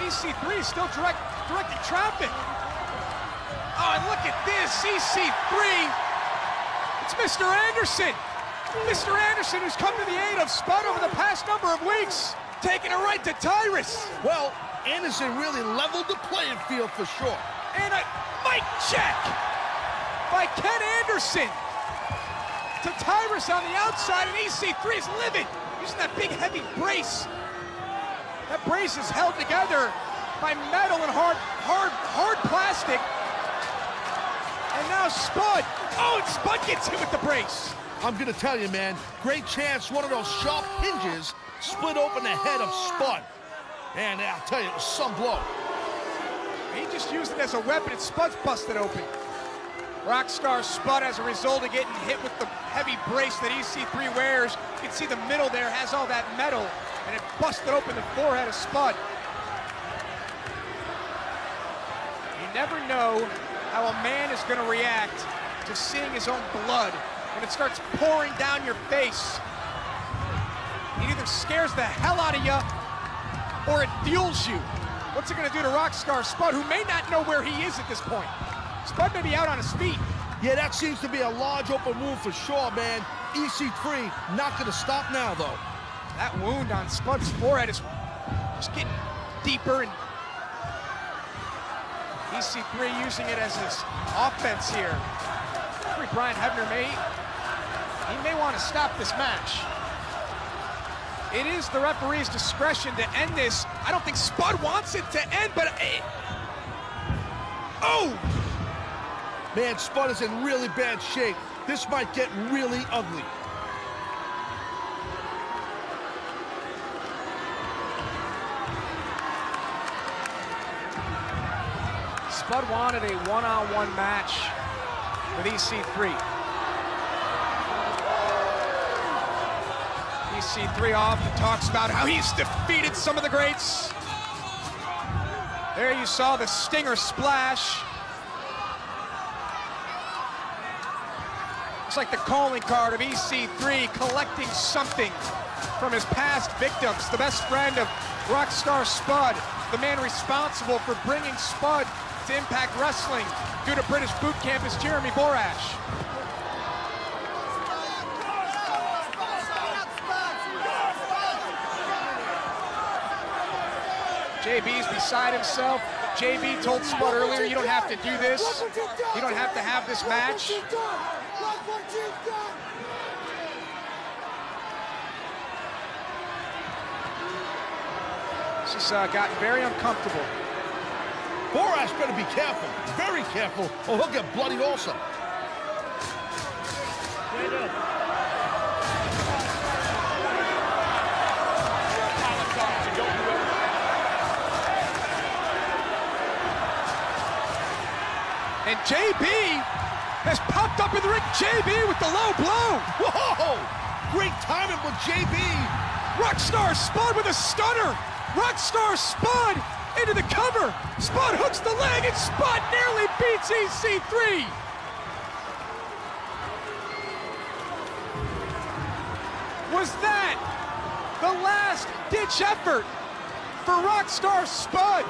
E C three is still direct, directing traffic. Oh, and look at this. E C three. It's Mister Anderson. Mister Anderson, who's come to the aid of Spud over the past number of weeks, taking it right to Tyrus. Well, Anderson really leveled the playing field for sure. And a mic check by Ken Anderson to Tyrus on the outside, and E C three is living, using that big heavy brace. That brace is held together by metal and hard, hard, hard plastic. And now Spud, oh, and Spud gets hit with the brace. I'm gonna tell you, man, great chance one of those sharp hinges split open the head of Spud. And I'll tell you, it was some blow. He just used it as a weapon, and Spud's busted open. Rockstar Spud, as a result of getting hit with the heavy brace that E C three wears, you can see the middle there has all that metal, and it busted open the forehead of Spud. You never know how a man is going to react to seeing his own blood when it starts pouring down your face. It either scares the hell out of you, or it fuels you. What's it going to do to Rockstar Spud, who may not know where he is at this point? Spud may be out on his feet. Yeah, that seems to be a large open wound for sure, man. E C three not going to stop now, though. That wound on Spud's forehead is just getting deeper, and E C three using it as his offense here. Brian Hebner may, he may want to stop this match. It is the referee's discretion to end this. I don't think Spud wants it to end, but it, oh! Man, Spud is in really bad shape. This might get really ugly. Spud wanted a one-on-one match with E C three. E C three often talks about how he's defeated some of the greats. There you saw the Stinger splash. It's like the calling card of E C three collecting something from his past victims. The best friend of Rockstar Spud, the man responsible for bringing Spud to Impact Wrestling due to British boot camp, is Jeremy Borash. J B's beside himself. J B told Spud earlier, you don't have to do this. You don't have to have this match. She's uh, gotten very uncomfortable. Borash better be careful, very careful, or he'll get bloodied also. And J B has popped up in the ring. J B with the low blow. Whoa! Great timing with J B. Rockstar Spud with a stunner. Rockstar Spud into the cover. Spud hooks the leg, and Spud nearly beats E C three. Was that the last-ditch effort for Rockstar Spud?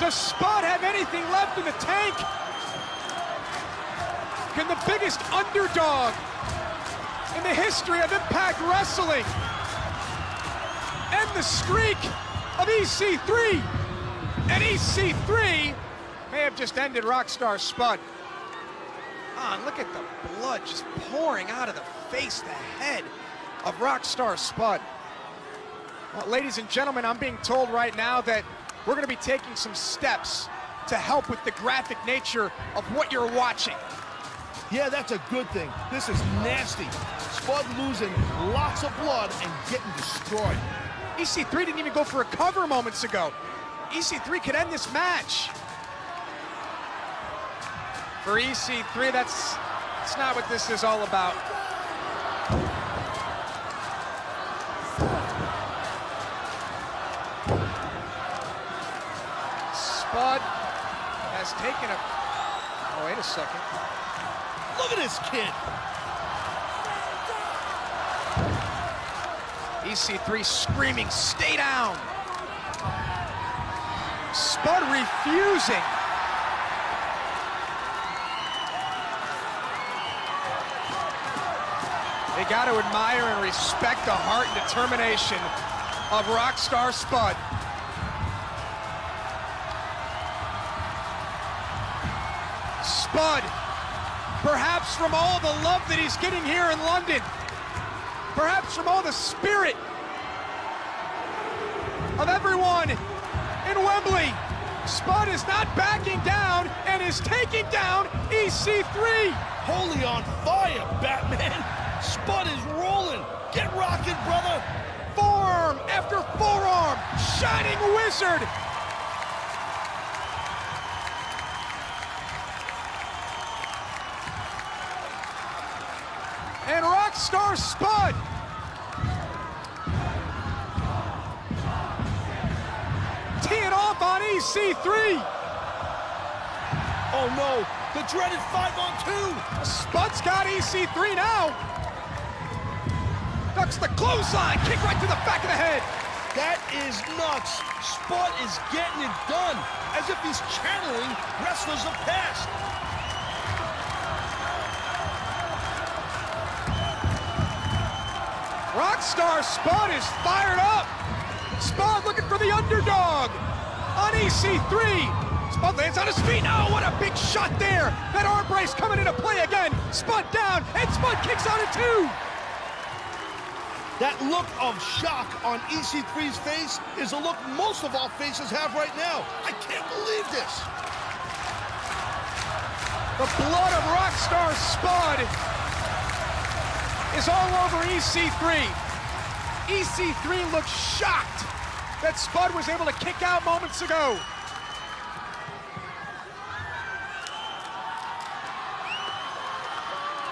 Does Spud have anything left in the tank? Can the biggest underdog in the history of Impact Wrestling end the streak of E C three? And E C three may have just ended Rockstar Spud. Ah, look at the blood just pouring out of the face, the head of Rockstar Spud. Well, ladies and gentlemen, I'm being told right now that we're gonna be taking some steps to help with the graphic nature of what you're watching. Yeah, that's a good thing. This is nasty. Spud losing lots of blood and getting destroyed. E C three didn't even go for a cover moments ago. E C three could end this match. For E C three, that's, that's not what this is all about. Spud has taken a... Oh, wait a second. Look at this kid. E C three screaming, stay down. Spud refusing. They got to admire and respect the heart and determination of Rockstar Spud. Spud, perhaps from all the love that he's getting here in London, perhaps from all the spirit of everyone in Wembley, Spud is not backing down and is taking down E C three. Holy on fire, Batman. Spud is rolling. Get rocking, brother. forearm after forearm, Shining Wizard. And Rockstar Spud. Teeing off on E C three. Oh no, the dreaded five on two. Spud's got E C three now. Ducks the clothesline, kick right to the back of the head. That is nuts. Spud is getting it done, as if he's channeling wrestlers of past. Rockstar Spud is fired up. Spud looking for the underdog on E C three. Spud lands on his feet. Oh, what a big shot there. That arm brace coming into play again. Spud down, and Spud kicks out at two. That look of shock on E C three's face is a look most of our faces have right now. I can't believe this. The blood of Rockstar Spud is all over E C three. E C three looks shocked that Spud was able to kick out moments ago.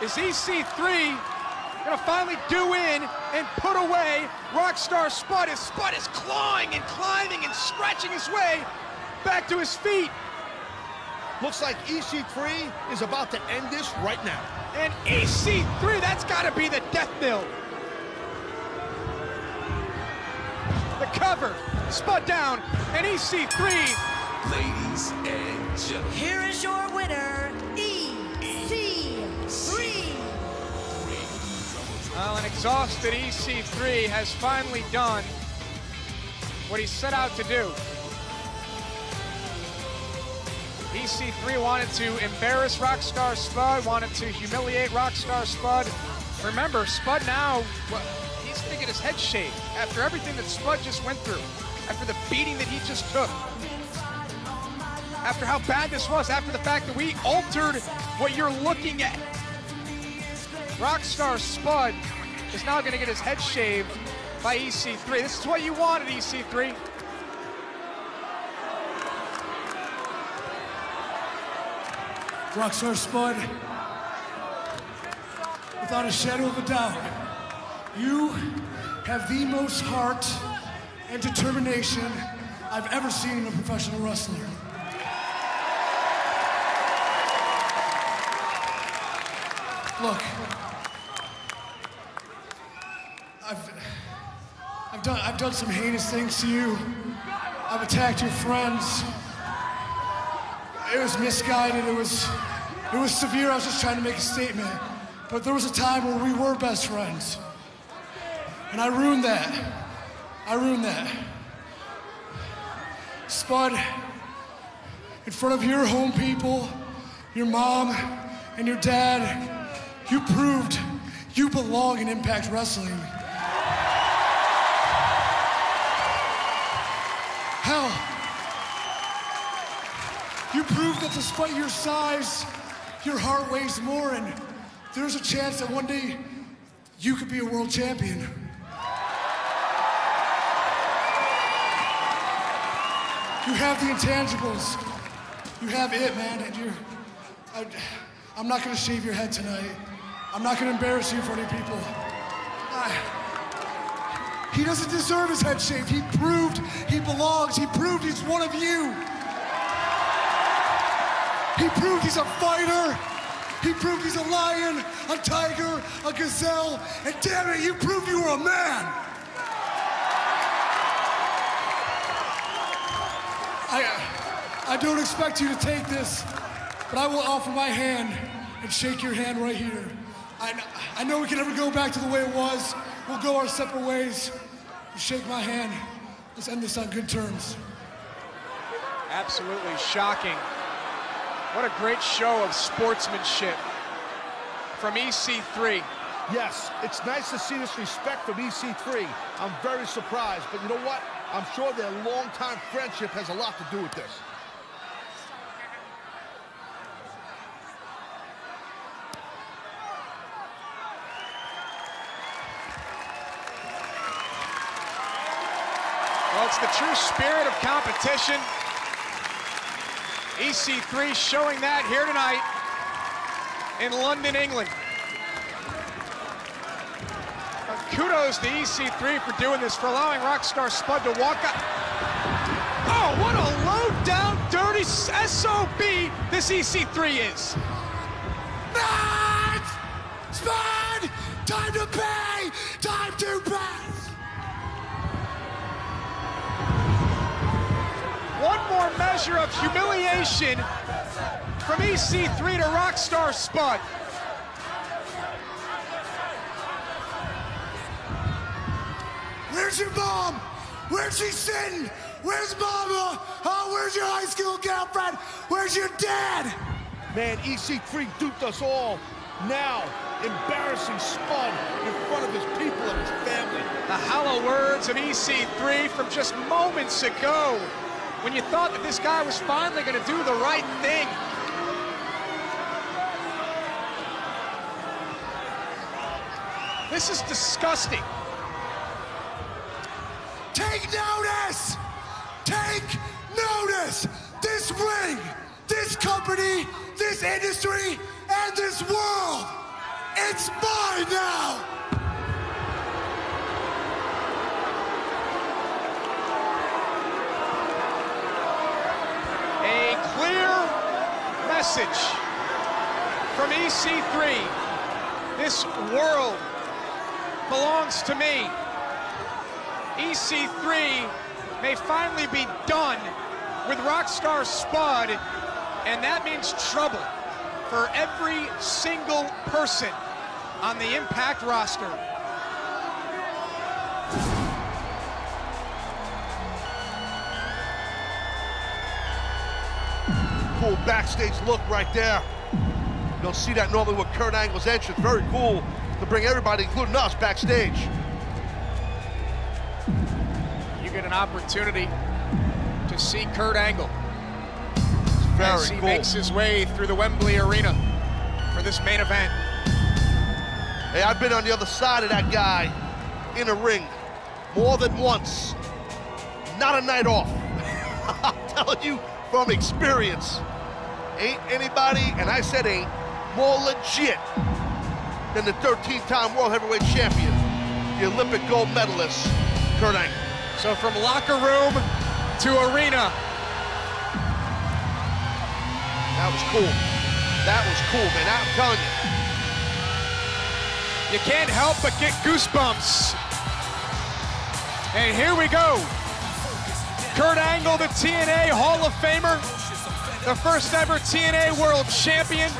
Is E C three gonna finally do in and put away Rockstar Spud? His Spud is clawing and climbing and scratching his way back to his feet. Looks like E C three is about to end this right now. And E C three, that's gotta be the death knell. The cover, Spud down, and E C three. Ladies and gentlemen, here is your winner, E C three. Well, an exhausted E C three has finally done what he set out to do. E C three wanted to embarrass Rockstar Spud, wanted to humiliate Rockstar Spud. Remember, Spud now, well, he's gonna get his head shaved after everything that Spud just went through, after the beating that he just took, after how bad this was, after the fact that we altered what you're looking at. Rockstar Spud is now going to get his head shaved by E C three. This is what you wanted, E C three. Rockstar Spud, without a shadow of a doubt, you have the most heart and determination I've ever seen in a professional wrestler. Look, I've, I've, done, I've done some heinous things to you. I've attacked your friends. It was misguided, it was, it was severe. I was just trying to make a statement. But there was a time where we were best friends. And I ruined that. I ruined that. Spud, in front of your home people, your mom, and your dad, you proved you belong in Impact Wrestling. Hell, you proved that despite your size, your heart weighs more, and there's a chance that one day you could be a world champion. You have the intangibles. You have it, man, and you're... I, I'm not gonna shave your head tonight. I'm not gonna embarrass you in front of people. I, he doesn't deserve his head shaved. He proved he belongs. He proved he's one of you. He proved he's a fighter. He proved he's a lion, a tiger, a gazelle, and damn it, you proved you were a man. I, I don't expect you to take this, but I will offer my hand and shake your hand right here. I, I know we can never go back to the way it was. We'll go our separate ways. You shake my hand. Let's end this on good terms. Absolutely shocking. What a great show of sportsmanship from E C three. Yes, it's nice to see this respect from E C three. I'm very surprised, but you know what? I'm sure their longtime friendship has a lot to do with this. That's the true spirit of competition. E C three showing that here tonight in London, England. But kudos to E C three for doing this, for allowing Rockstar Spud to walk up. Oh, what a low-down, dirty S O B this E C three is. Match! Spud! Time to pay! Time to pay! One more measure of humiliation from E C three to Rockstar Spud. Where's your mom? Where's she sitting? Where's mama? Oh, where's your high school girlfriend? Where's your dad? Man, E C three duped us all. Now, embarrassing Spud in front of his people and his family. The hollow words of E C three from just moments ago, when you thought that this guy was finally going to do the right thing. This is disgusting. Take notice! Take notice! This ring, this company, this industry, and this world, it's mine now! A clear message from E C three. This world belongs to me. E C three may finally be done with Rockstar Spud, and that means trouble for every single person on the Impact roster. Cool backstage look right there. You'll see that normally with Kurt Angle's entrance. Very cool to bring everybody, including us, backstage. You get an opportunity to see Kurt Angle very as he cool. makes his way through the Wembley Arena for this main event. Hey, I've been on the other side of that guy in a ring more than once. Not a night off. I'm telling you from experience. Ain't anybody, and I said ain't, more legit than the thirteen-time World Heavyweight Champion, the Olympic gold medalist, Kurt Angle. So from locker room to arena. That was cool. That was cool, man, I'm telling you. You can't help but get goosebumps. And here we go. Kurt Angle, the T N A Hall of Famer, the first ever T N A World Champion.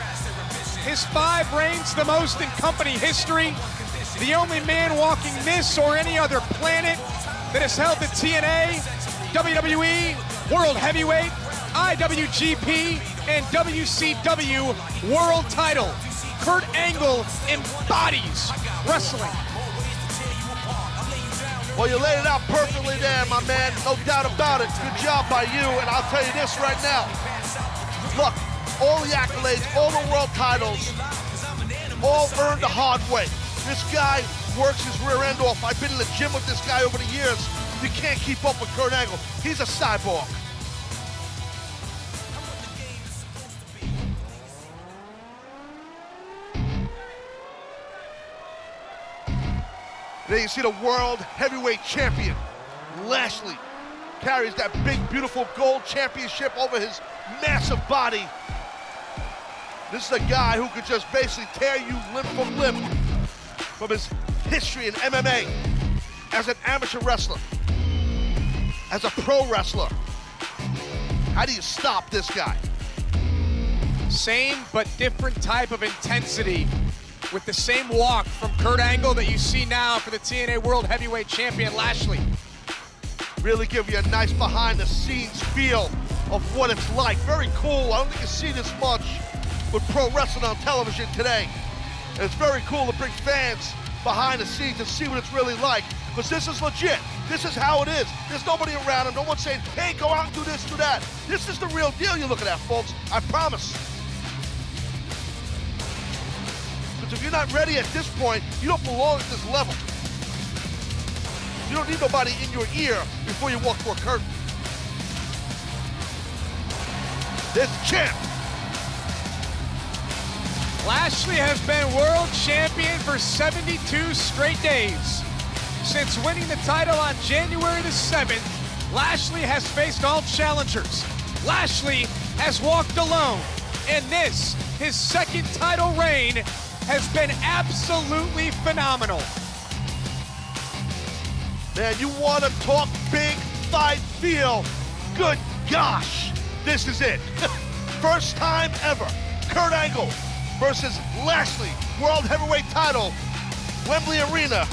His five reigns, the most in company history. The only man walking this or any other planet that has held the T N A, W W E, World Heavyweight, I W G P, and W C W World Title. Kurt Angle embodies wrestling. Well, you laid it out perfectly there, my man. No doubt about it. Good job by you, and I'll tell you this right now. Look, all the accolades, all the world titles, all earned the hard way. This guy works his rear end off. I've been in the gym with this guy over the years. You can't keep up with Kurt Angle. He's a cyborg. There you see the World Heavyweight Champion, Lashley, carries that big, beautiful gold championship over his massive body. This is a guy who could just basically tear you limb from limb from his history in M M A, as an amateur wrestler, as a pro wrestler. How do you stop this guy? Same but different type of intensity, with the same walk from Kurt Angle that you see now for the T N A World Heavyweight Champion, Lashley. Really give you a nice behind-the-scenes feel of what it's like. Very cool. I don't think you see this much with pro wrestling on television today. And it's very cool to bring fans behind the scenes and see what it's really like, because this is legit. This is how it is. There's nobody around him. No one's saying, hey, go out and do this, do that. This is the real deal you're looking at, folks. I promise. If you're not ready at this point, you don't belong at this level. You don't need nobody in your ear before you walk for a curtain. This champ. Lashley has been world champion for seventy-two straight days. Since winning the title on January the seventh, Lashley has faced all challengers. Lashley has walked alone. And this, his second title reign, has been absolutely phenomenal. Man, you want to talk big fight feel? Good gosh, this is it. First time ever, Kurt Angle versus Lashley, World Heavyweight title, Wembley Arena,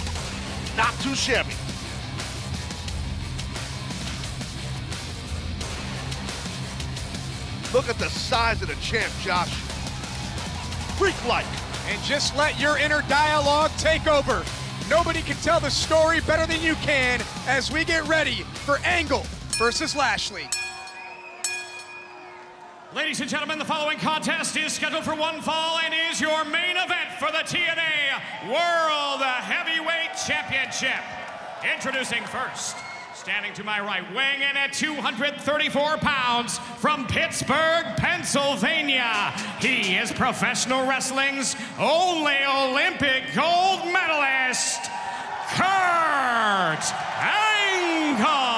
not too shabby. Look at the size of the champ, Josh. Freak-like. And just let your inner dialogue take over. Nobody can tell the story better than you can as we get ready for Angle versus Lashley. Ladies and gentlemen, the following contest is scheduled for one fall and is your main event for the T N A World Heavyweight Championship. Introducing first, standing to my right wing and at two hundred thirty-four pounds from Pittsburgh, Pennsylvania, he is professional wrestling's only Olympic gold medalist, Kurt Angle.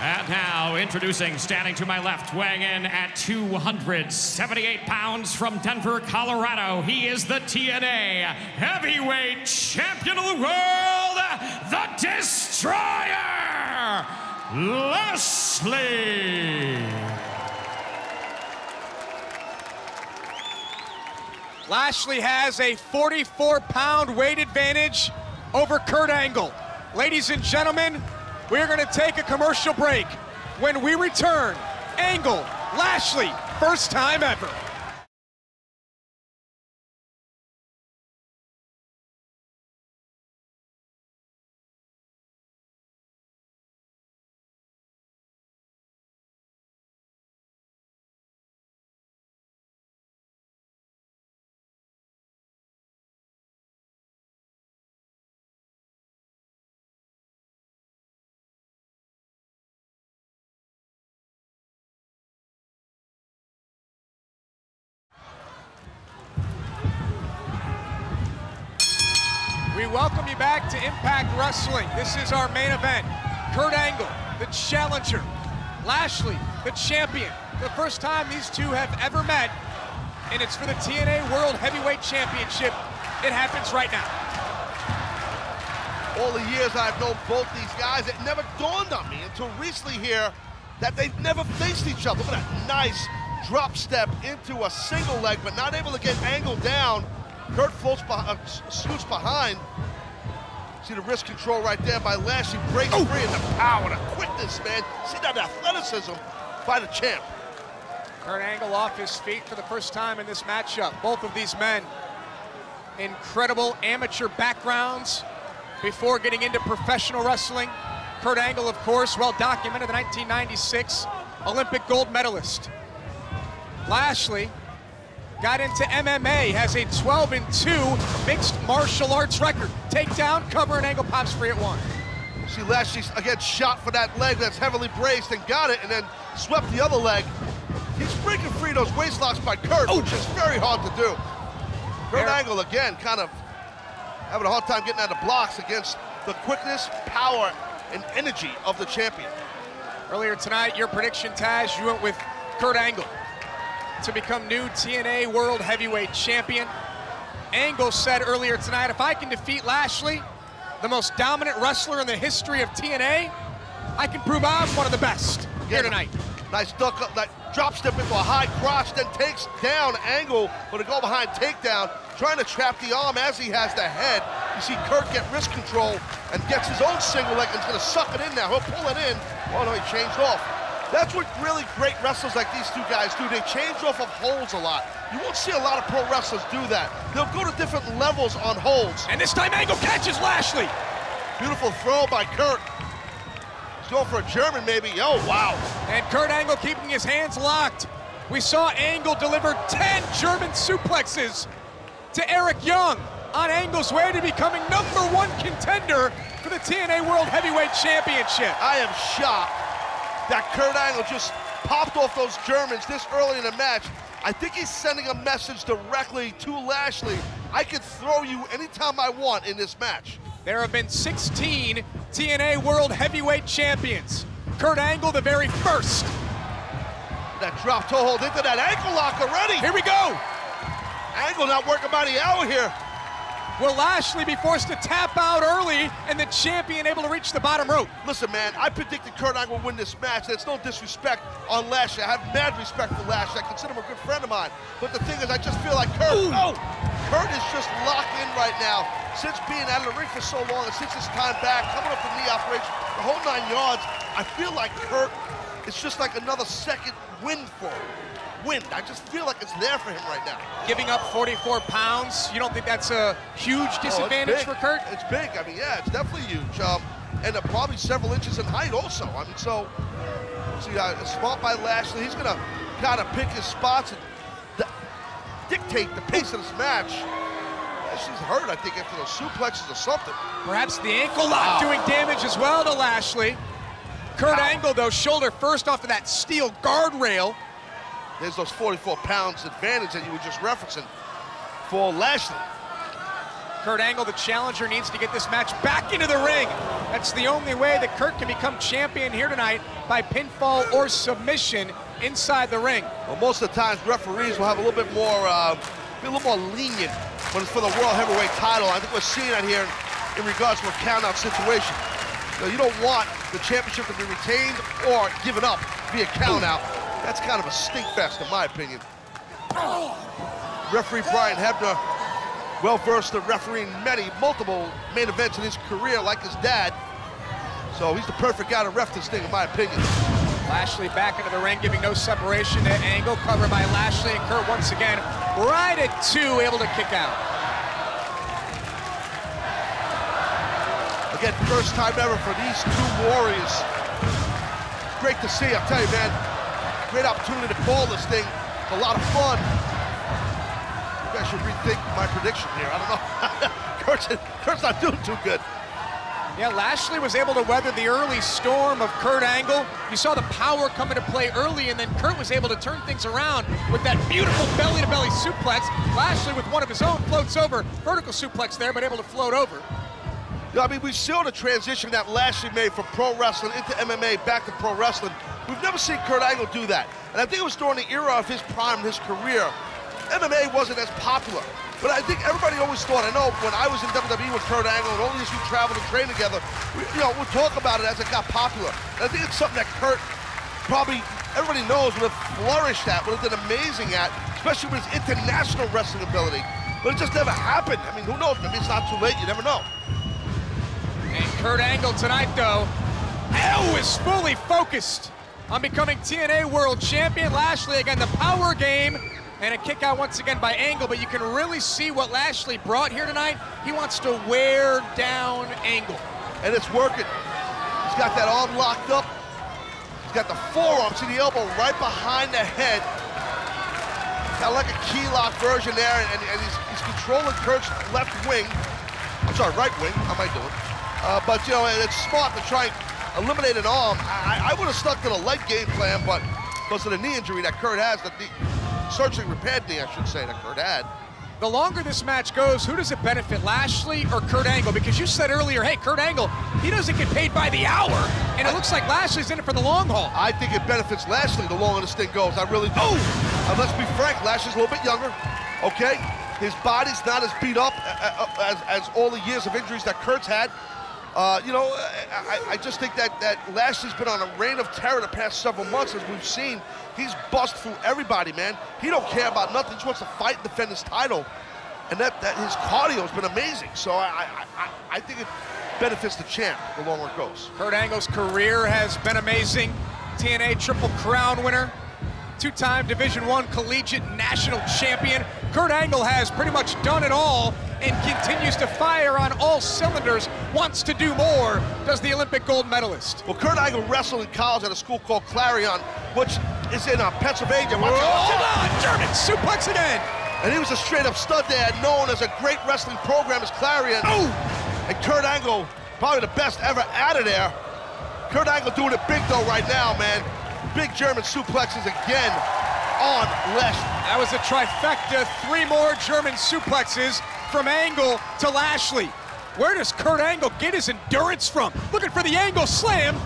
And now introducing, standing to my left weighing in at two hundred seventy-eight pounds from Denver, Colorado, he is the T N A Heavyweight Champion of the World, the Destroyer, Lashley. Lashley has a forty-four pound weight advantage over Kurt Angle. Ladies and gentlemen, we're going to take a commercial break. When we return, Angle, Lashley, first time ever. We welcome you back to Impact Wrestling. This is our main event. Kurt Angle, the challenger. Lashley, the champion. The first time these two have ever met, and it's for the T N A World Heavyweight Championship. It happens right now. All the years I've known both these guys, it never dawned on me until recently here that they've never faced each other. Look at that nice drop step into a single leg, but not able to get Angle down. Kurt floats behind, uh, scoots behind. See the wrist control right there by Lashley. Breaks oh. free, and the power, the quickness, man. See that athleticism by the champ. Kurt Angle off his feet for the first time in this matchup. Both of these men, incredible amateur backgrounds before getting into professional wrestling. Kurt Angle, of course, well documented, the nineteen ninety-six Olympic gold medalist. Lashley got into M M A, has a twelve and two mixed martial arts record. Takedown, cover, and Angle pops free at one. See Lashley again shot for that leg that's heavily braced and got it, and then swept the other leg. He's breaking free those waist locks by Kurt, oh. which is very hard to do. Kurt there. Angle again kind of having a hard time getting out of blocks against the quickness, power, and energy of the champion. Earlier tonight, your prediction, Taz, you went with Kurt Angle to become new T N A World Heavyweight Champion. Angle said earlier tonight, if I can defeat Lashley, the most dominant wrestler in the history of T N A, I can prove I'm one of the best yeah. here tonight. Nice duck up, that drop step into a high crotch, then takes down Angle with a go behind takedown, trying to trap the arm as he has the head. You see Kurt get wrist control and gets his own single leg and is gonna suck it in now. He'll pull it in. Oh no, he changed off. That's what really great wrestlers like these two guys do. They change off of holds a lot. You won't see a lot of pro wrestlers do that. They'll go to different levels on holds. And this time Angle catches Lashley. Beautiful throw by Kurt. He's going for a German maybe. Oh, wow. And Kurt Angle keeping his hands locked. We saw Angle deliver ten German suplexes to Eric Young on Angle's way to becoming number one contender for the T N A World Heavyweight Championship. I am shocked that Kurt Angle just popped off those Germans this early in the match. I think he's sending a message directly to Lashley. I could throw you anytime I want in this match. There have been sixteen T N A World Heavyweight Champions. Kurt Angle, the very first. That drop toe hold into that ankle lock already. Here we go. Angle not working by the hour here. Will Lashley be forced to tap out early and the champion able to reach the bottom rope? Listen, man, I predicted Kurt Angle would win this match. There's no disrespect on Lashley. I have mad respect for Lashley. I consider him a good friend of mine. But the thing is, I just feel like Kurt, Ooh. oh, Kurt is just locked in right now. Since being out of the ring for so long and since his time back, coming up from knee operation, the whole nine yards, I feel like Kurt, it's just like another second win for him. Win. I just feel like it's there for him right now. Giving up forty-four pounds, you don't think that's a huge disadvantage oh, for Kurt? It's big. I mean, yeah, it's definitely huge. Um, and uh, probably several inches in height also. I mean, so, see, so, uh, spot by Lashley. He's going to kind of pick his spots and dictate the pace of this match. She's hurt, I think, after those suplexes or something. Perhaps the ankle lock doing damage as well to Lashley. Kurt Ow. Angle, though, shoulder first off of that steel guardrail. There's those forty-four pounds advantage that you were just referencing for Lashley. Kurt Angle, the challenger, needs to get this match back into the ring. That's the only way that Kurt can become champion here tonight, by pinfall or submission inside the ring. Well, most of the times referees will have a little bit more, uh, be a little more lenient when it's for the World Heavyweight title. I think we're seeing that here in regards to a count-out situation. So you don't want the championship to be retained or given up via count-out. That's kind of a stink fest, in my opinion. Oh. Referee Brian Hebner, well-versed in refereeing many, multiple main events in his career, like his dad. So he's the perfect guy to ref this thing, in my opinion. Lashley back into the ring, giving no separation to Angle. Covered by Lashley and Kurt once again. Right at two, able to kick out. Again, first time ever for these two warriors. Great to see, I'll tell you, man. Great opportunity to call this thing. It's a lot of fun. You guys should rethink my prediction here. I don't know. Kurt's, Kurt's not doing too good. Yeah, Lashley was able to weather the early storm of Kurt Angle. You saw the power come into play early, and then Kurt was able to turn things around with that beautiful belly-to-belly suplex. Lashley with one of his own floats over. Vertical suplex there, but able to float over. I mean, we saw the transition that Lashley made from pro wrestling into M M A, back to pro wrestling. We've never seen Kurt Angle do that. And I think it was during the era of his prime, his career. M M A wasn't as popular. But I think everybody always thought, I know when I was in W W E with Kurt Angle, and only as we traveled and trained together, we, you know, we'll talk about it as it got popular. And I think it's something that Kurt probably, everybody knows, would have flourished at, would have been amazing at, especially with his international wrestling ability. But it just never happened. I mean, who knows? Maybe it's not too late. You never know. And Kurt Angle tonight, though, is fully focused on becoming T N A World Champion. Lashley, again, the power game, and a kick out once again by Angle, but you can really see what Lashley brought here tonight. He wants to wear down Angle. And it's working. He's got that arm locked up. He's got the forearm to the elbow right behind the head. Kind of like a key lock version there, and, and he's, he's controlling Kurt's left wing. I'm sorry, right wing, how am I doing? Uh, but, you know, it's smart to try and eliminate an arm. I, I would have stuck to the leg game plan, but because of the knee injury that Kurt has, the surgically repaired knee, I should say, that Kurt had. The longer this match goes, who does it benefit, Lashley or Kurt Angle? Because you said earlier, hey, Kurt Angle, he doesn't get paid by the hour, and it looks like Lashley's in it for the long haul. I think it benefits Lashley the longer this thing goes. I really do. Oh! And let's be frank, Lashley's a little bit younger, okay? His body's not as beat up as, as all the years of injuries that Kurt's had. Uh, you know, I, I just think that, that Lashley's been on a reign of terror the past several months, as we've seen. He's bust through everybody, man. He don't care about nothing. He just wants to fight and defend his title. And that, that his cardio's been amazing. So I, I, I think it benefits the champ the longer it goes. Kurt Angle's career has been amazing. T N A Triple Crown winner. Two-time Division One collegiate national champion. Kurt Angle has pretty much done it all and continues to fire on all cylinders, wants to do more, does the Olympic gold medalist. Well, Kurt Angle wrestled in college at a school called Clarion, which is in uh, Pennsylvania. Watch Whoa, hold on, German suplex again. And he was a straight-up stud they had known as a great wrestling program as Clarion. Oh! And Kurt Angle, probably the best ever out of there. Kurt Angle doing it big, though, right now, man. Big German suplexes again on Lashley. That was a trifecta, three more German suplexes from Angle to Lashley. Where does Kurt Angle get his endurance from? Looking for the Angle slam.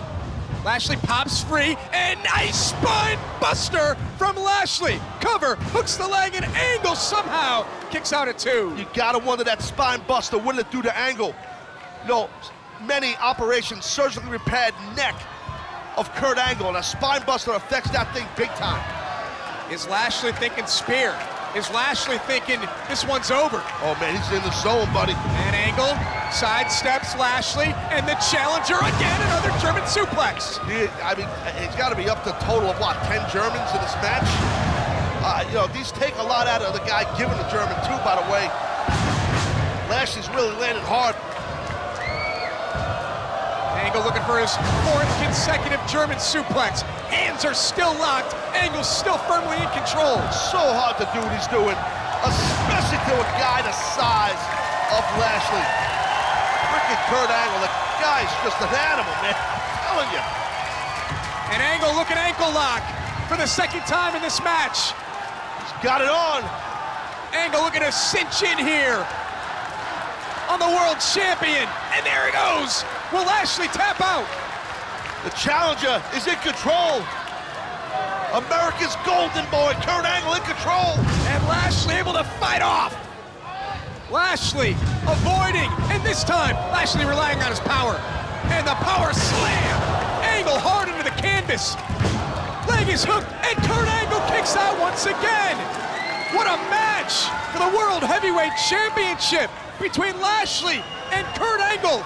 Lashley pops free, and nice spine buster from Lashley. Cover, hooks the leg, and Angle somehow kicks out at two. You gotta wonder that spine buster, what did it do to Angle? You know, many operations, surgically repaired neck of Kurt Angle, and a spine buster affects that thing big time. Is Lashley thinking spear? Is Lashley thinking this one's over? Oh man, he's in the zone, buddy. And Angle sidesteps Lashley, and the challenger again, another German suplex. He, I mean, it's gotta be up to a total of what, ten Germans in this match? Uh, you know, these take a lot out of the guy giving the German too, by the way. Lashley's really landed hard. Angle looking for his fourth consecutive German suplex. Hands are still locked. Angle's still firmly in control. So hard to do what he's doing, especially to a guy the size of Lashley. Freaking Kurt Angle, the guy's just an animal, man. I'm telling you. And Angle, look at ankle lock for the second time in this match. He's got it on. Angle looking to cinch in here on the world champion. And there he goes. Will Lashley tap out? The challenger is in control. America's golden boy, Kurt Angle, in control. And Lashley able to fight off. Lashley avoiding, and this time, Lashley relying on his power. And the power slam. Angle hard into the canvas. Leg is hooked, and Kurt Angle kicks out once again. What a match for the World Heavyweight Championship between Lashley and Kurt Angle.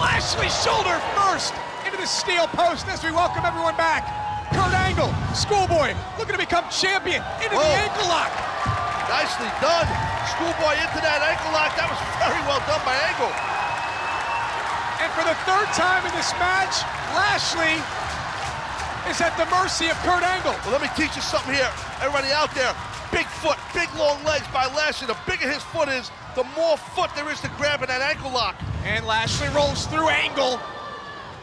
Lashley shoulder first into the steel post as we welcome everyone back. Kurt Angle, schoolboy, looking to become champion, into Whoa. the ankle lock. Nicely done. Schoolboy into that ankle lock. That was very well done by Angle. And for the third time in this match, Lashley is at the mercy of Kurt Angle. Well, let me teach you something here. Everybody out there, big foot, big long legs by Lashley. The bigger his foot is, the more foot there is to grab in that ankle lock. And Lashley rolls through Angle.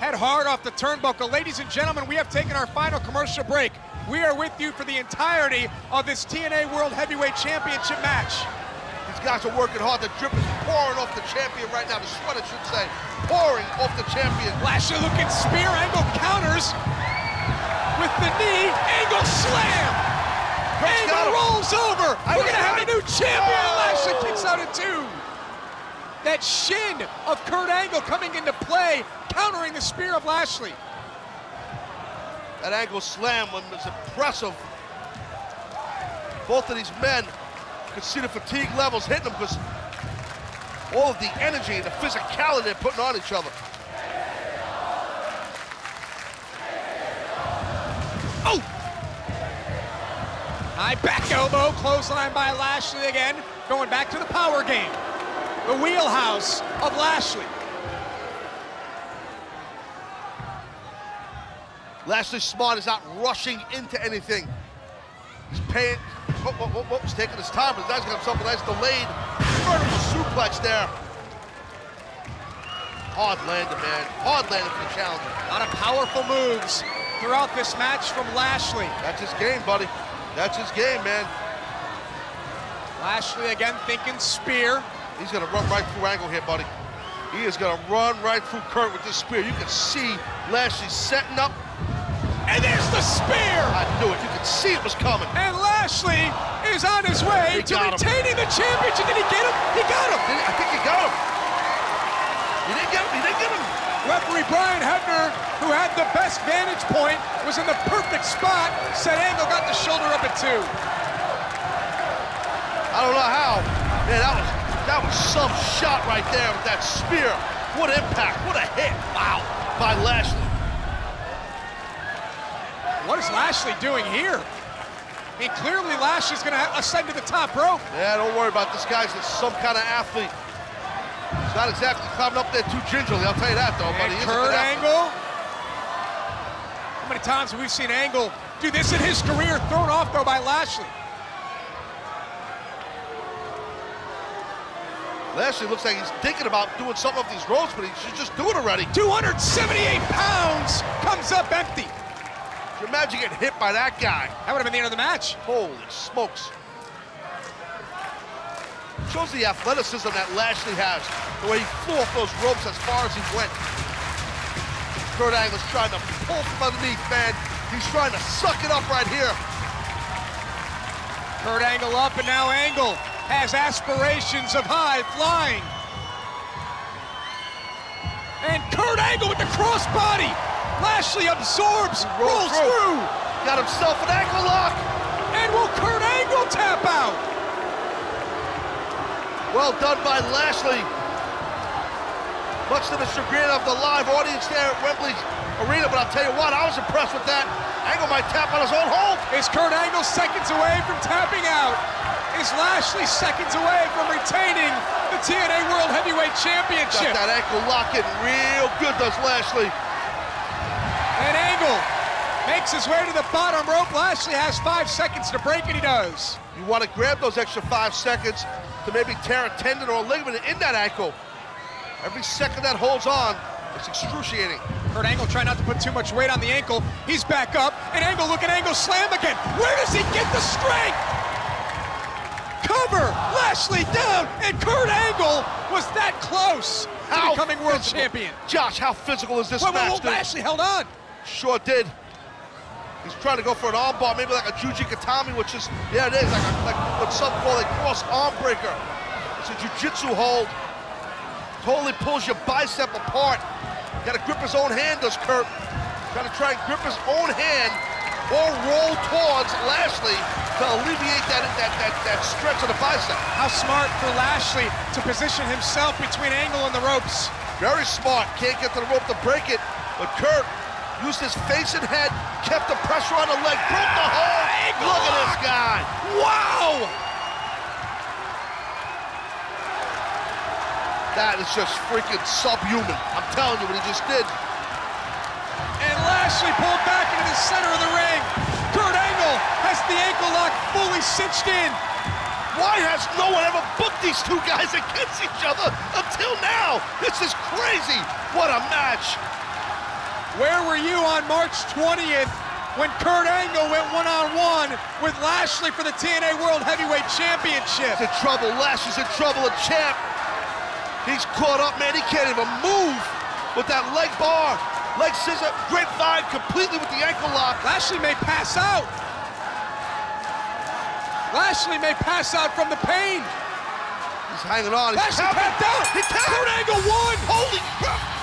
Head hard off the turnbuckle. Ladies and gentlemen, we have taken our final commercial break. We are with you for the entirety of this T N A World Heavyweight Championship match. These guys are working hard. The drip is pouring off the champion right now. The sweat, I should say, pouring off the champion. Lashley looking spear. Angle counters with the knee. Angle slam. Kurt's Angle rolls over. I We're going to have a new champion. Oh. Lashley kicks out at two. That shin of Kurt Angle coming into play, countering the spear of Lashley. That Angle slam was impressive. Both of these men could see the fatigue levels hitting them because all of the energy and the physicality they're putting on each other. Oh! High back elbow, clothesline by Lashley again, going back to the power game. The wheelhouse of Lashley. Lashley smart is not rushing into anything. He's paying, oh, oh, oh, he's taking his time, but he's got himself a nice delayed vertical suplex there. Hard landed, man. Hard landed for the challenger. A lot of powerful moves throughout this match from Lashley. That's his game, buddy. That's his game, man. Lashley again thinking spear. He's gonna run right through Angle here, buddy. He is gonna run right through Kurt with this spear. You can see Lashley setting up. And there's the spear! I knew it, you could see it was coming. And Lashley is on his way to retaining the championship. Did he get him? He got him. Did he? I think he got him. He didn't get him, he didn't get him. Well, referee Brian Hebner, who had the best vantage point, was in the perfect spot, said Angle got the shoulder up at two. I don't know how. Man, that was, that was some shot right there with that spear. What impact, what a hit, wow, by Lashley. What is Lashley doing here? I mean, clearly Lashley's gonna ascend to the top rope. Yeah, don't worry about this guy's some kind of athlete. He's not exactly climbing up there too gingerly, I'll tell you that, though, buddy. Kurt Angle. How many times have we seen Angle do this in his career, thrown off, though, by Lashley? Lashley looks like he's thinking about doing something up these ropes, but he should just do it already. two hundred seventy-eight pounds, comes up empty. Could you imagine getting hit by that guy? That would have been the end of the match. Holy smokes. Shows the athleticism that Lashley has, the way he flew off those ropes as far as he went. Kurt Angle's trying to pull from underneath, man. He's trying to suck it up right here. Kurt Angle up, and now Angle has aspirations of high flying. And Kurt Angle with the crossbody. Lashley absorbs, rolls through. through. Got himself an ankle lock. And will Kurt Angle tap out? Well done by Lashley. Much to the chagrin of the live audience there at Wembley Arena, but I'll tell you what, I was impressed with that. Angle might tap on his own hold. Is Kurt Angle seconds away from tapping out? Is Lashley seconds away from retaining the T N A World Heavyweight Championship? Got that ankle lock in real good, does Lashley. And Angle makes his way to the bottom rope. Lashley has five seconds to break, and he does. You want to grab those extra five seconds to maybe tear a tendon or a ligament in that ankle. Every second that holds on, it's excruciating. Kurt Angle trying not to put too much weight on the ankle. He's back up, and Angle, look at Angle slam again. Where does he get the strength? Cover, Lashley down, and Kurt Angle was that close how to becoming world physical. champion. Josh, how physical is this whoa, match, whoa, whoa, dude? Lashley held on. Sure did. He's trying to go for an arm bar, maybe like a Juji Katami, which is, yeah, it is, like, a, like what some call a cross arm breaker. It's a jiu-jitsu hold. Totally pulls your bicep apart. Got to grip his own hand, does Kurt. Got to try and grip his own hand or roll towards Lashley to alleviate that, that, that, that stretch of the bicep. How smart for Lashley to position himself between Angle and the ropes. Very smart. Can't get to the rope to break it, but Kurt used his face and head, kept the pressure on the leg, broke the hold. Angle Look lock. at this guy. Wow! That is just freaking subhuman. I'm telling you what he just did. And Lashley pulled back into the center of the ring. Kurt Angle has the ankle lock fully cinched in. Why has no one ever booked these two guys against each other until now? This is crazy. What a match. Where were you on March twentieth when Kurt Angle went one-on-one with Lashley for the T N A World Heavyweight Championship? He's in trouble. Lashley's in trouble, a champ. He's caught up, man. He can't even move with that leg bar, leg scissor, grapevine completely with the ankle lock. Lashley may pass out. Lashley may pass out from the pain. He's hanging on. He's Lashley tapped out. He tapped. Kurt Angle won. Holy crap.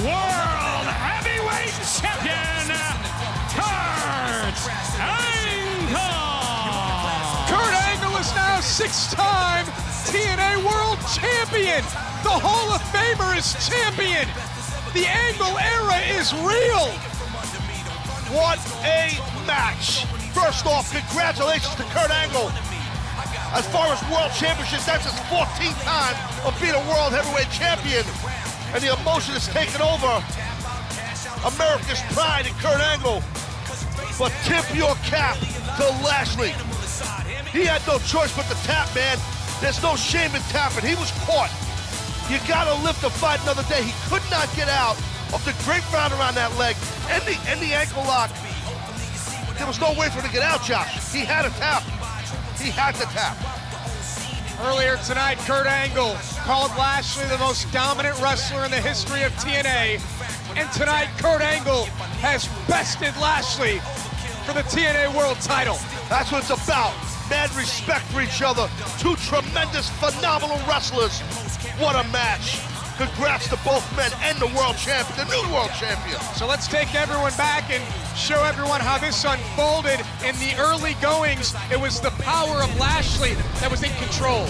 World Heavyweight Champion, Kurt Angle! Kurt Angle is now six-time T N A World Champion! The Hall of Famer is champion! The Angle era is real! What a match! First off, congratulations to Kurt Angle! As far as World Championships, that's his fourteenth time of being a World Heavyweight Champion! And the emotion is taking over. America's pride in Kurt Angle. But tip your cap to Lashley. He had no choice but to tap, man. There's no shame in tapping. He was caught. You gotta lift the fight another day. He could not get out of the grapevine around that leg and the, and the ankle lock. There was no way for him to get out, Josh. He had to tap. He had to tap. Earlier tonight, Kurt Angle called Lashley the most dominant wrestler in the history of T N A. And tonight, Kurt Angle has bested Lashley for the T N A World title. That's what it's about. mad respect for each other. Two tremendous, phenomenal wrestlers. What a match. Congrats to both men and the world champion, the new world champion. So let's take everyone back and show everyone how this unfolded in the early goings. It was the power of Lashley that was in control.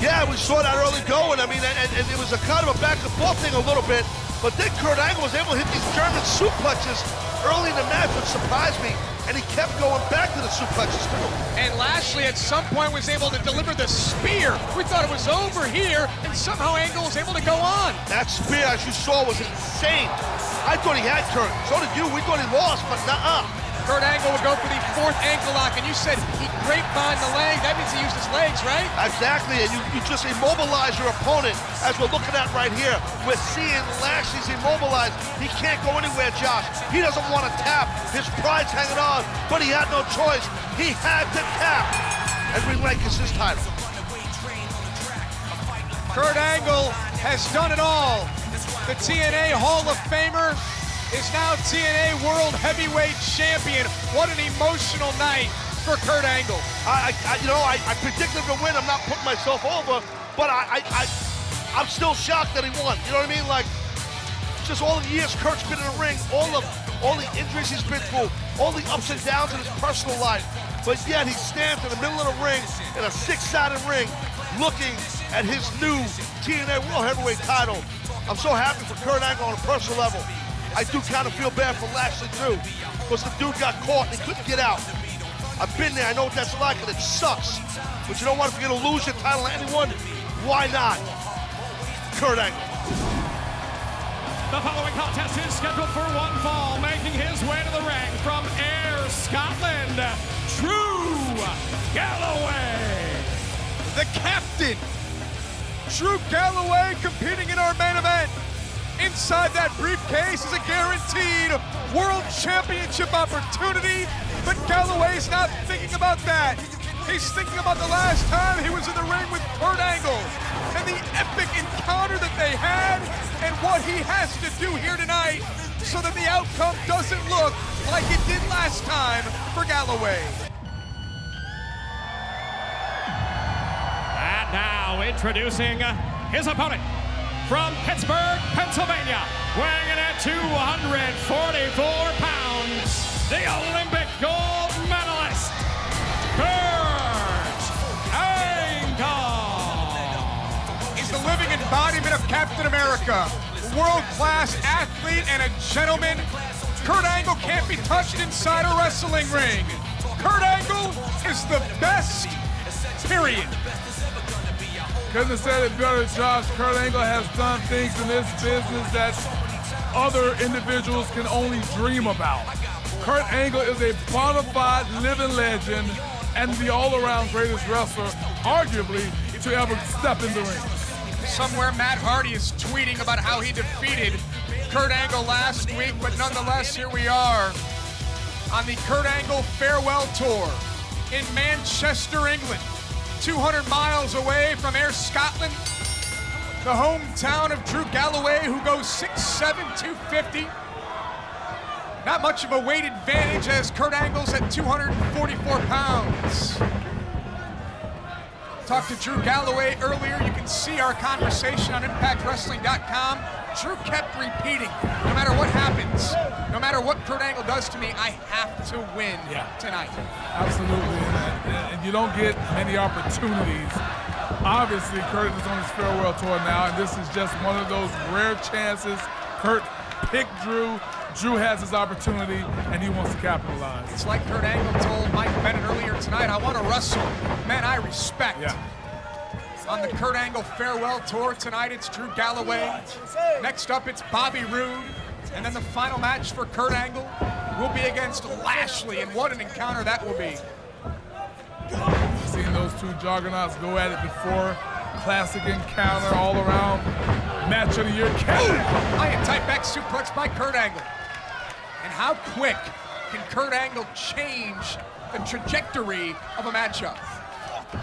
Yeah, we saw that early going. I mean, and, and it was a kind of a back and forth thing a little bit. But then Kurt Angle was able to hit these German suplexes early in the match, which surprised me. And he kept going back to the suplexes too. And Lashley at some point was able to deliver the spear. We thought it was over here, and somehow Angle was able to go on. That spear, as you saw, was insane. I thought he had Kurt. So did you. We thought he lost, but nuh-uh. Kurt Angle would go for the fourth ankle lock, and you said he grapevine the leg. That means he used his legs, right? Exactly, and you, you just immobilize your opponent, as we're looking at right here. We're seeing Lashley's immobilized. He can't go anywhere, Josh. He doesn't want to tap. His pride's hanging on, but he had no choice. He had to tap, and relinquish his title. Kurt Angle has done it all. The T N A Hall of Famer is now T N A World Heavyweight Champion. What an emotional night for Kurt Angle. I, I you know, I, I predicted him to win. I'm not putting myself over, but I, I, I, I'm still shocked that he won. You know what I mean? Like, just all the years Kurt's been in the ring, all of, all the injuries he's been through, all the ups and downs in his personal life, but yet he stands in the middle of the ring, in a six-sided ring, looking at his new T N A World Heavyweight title. I'm so happy for Kurt Angle on a personal level. I do kind of feel bad for Lashley, too, because the dude got caught and he couldn't get out. I've been there, I know what that's like, and it sucks. But you know what, if you're gonna lose your title to anyone, why not? Kurt Angle. The following contest is scheduled for one fall, making his way to the ring from Ayr, Scotland, Drew Galloway. The captain, Drew Galloway, competing in our main event. Inside that briefcase is a guaranteed world championship opportunity, but Galloway's not thinking about that. He's thinking about the last time he was in the ring with Kurt Angle and the epic encounter that they had and what he has to do here tonight so that the outcome doesn't look like it did last time for Galloway. And now introducing his opponent, from Pittsburgh, Pennsylvania, weighing in at two hundred forty-four pounds, the Olympic gold medalist, Kurt Angle. He's the living embodiment of Captain America, world-class athlete and a gentleman. Kurt Angle can't be touched inside a wrestling ring. Kurt Angle is the best, period. Couldn't have said it better, Josh. Kurt Angle has done things in this business that other individuals can only dream about. Kurt Angle is a bona fide living legend and the all-around greatest wrestler, arguably, to ever step in the ring. Somewhere Matt Hardy is tweeting about how he defeated Kurt Angle last week, but nonetheless, here we are on the Kurt Angle farewell tour in Manchester, England. two hundred miles away from Ayr, Scotland, the hometown of Drew Galloway, who goes six seven, two fifty. Not much of a weight advantage as Kurt Angle's at two hundred forty-four pounds. Talked to Drew Galloway earlier. You can see our conversation on Impact Wrestling dot com. Drew kept repeating, no matter what happens, no matter what Kurt Angle does to me, I have to win yeah. tonight. Absolutely, and, and you don't get many opportunities. Obviously, Kurt is on his farewell tour now, and this is just one of those rare chances. Kurt picked Drew. Drew has his opportunity, and he wants to capitalize. It's like Kurt Angle told Mike Bennett earlier tonight, I want to wrestle. Man, I respect. Yeah. On the Kurt Angle farewell tour tonight, it's Drew Galloway. Next up, it's Bobby Roode. And then the final match for Kurt Angle will be against Lashley, and what an encounter that will be. We've seen those two juggernauts go at it before. Classic encounter all around. Match of the year. High tight back suplex by Kurt Angle. And how quick can Kurt Angle change the trajectory of a matchup?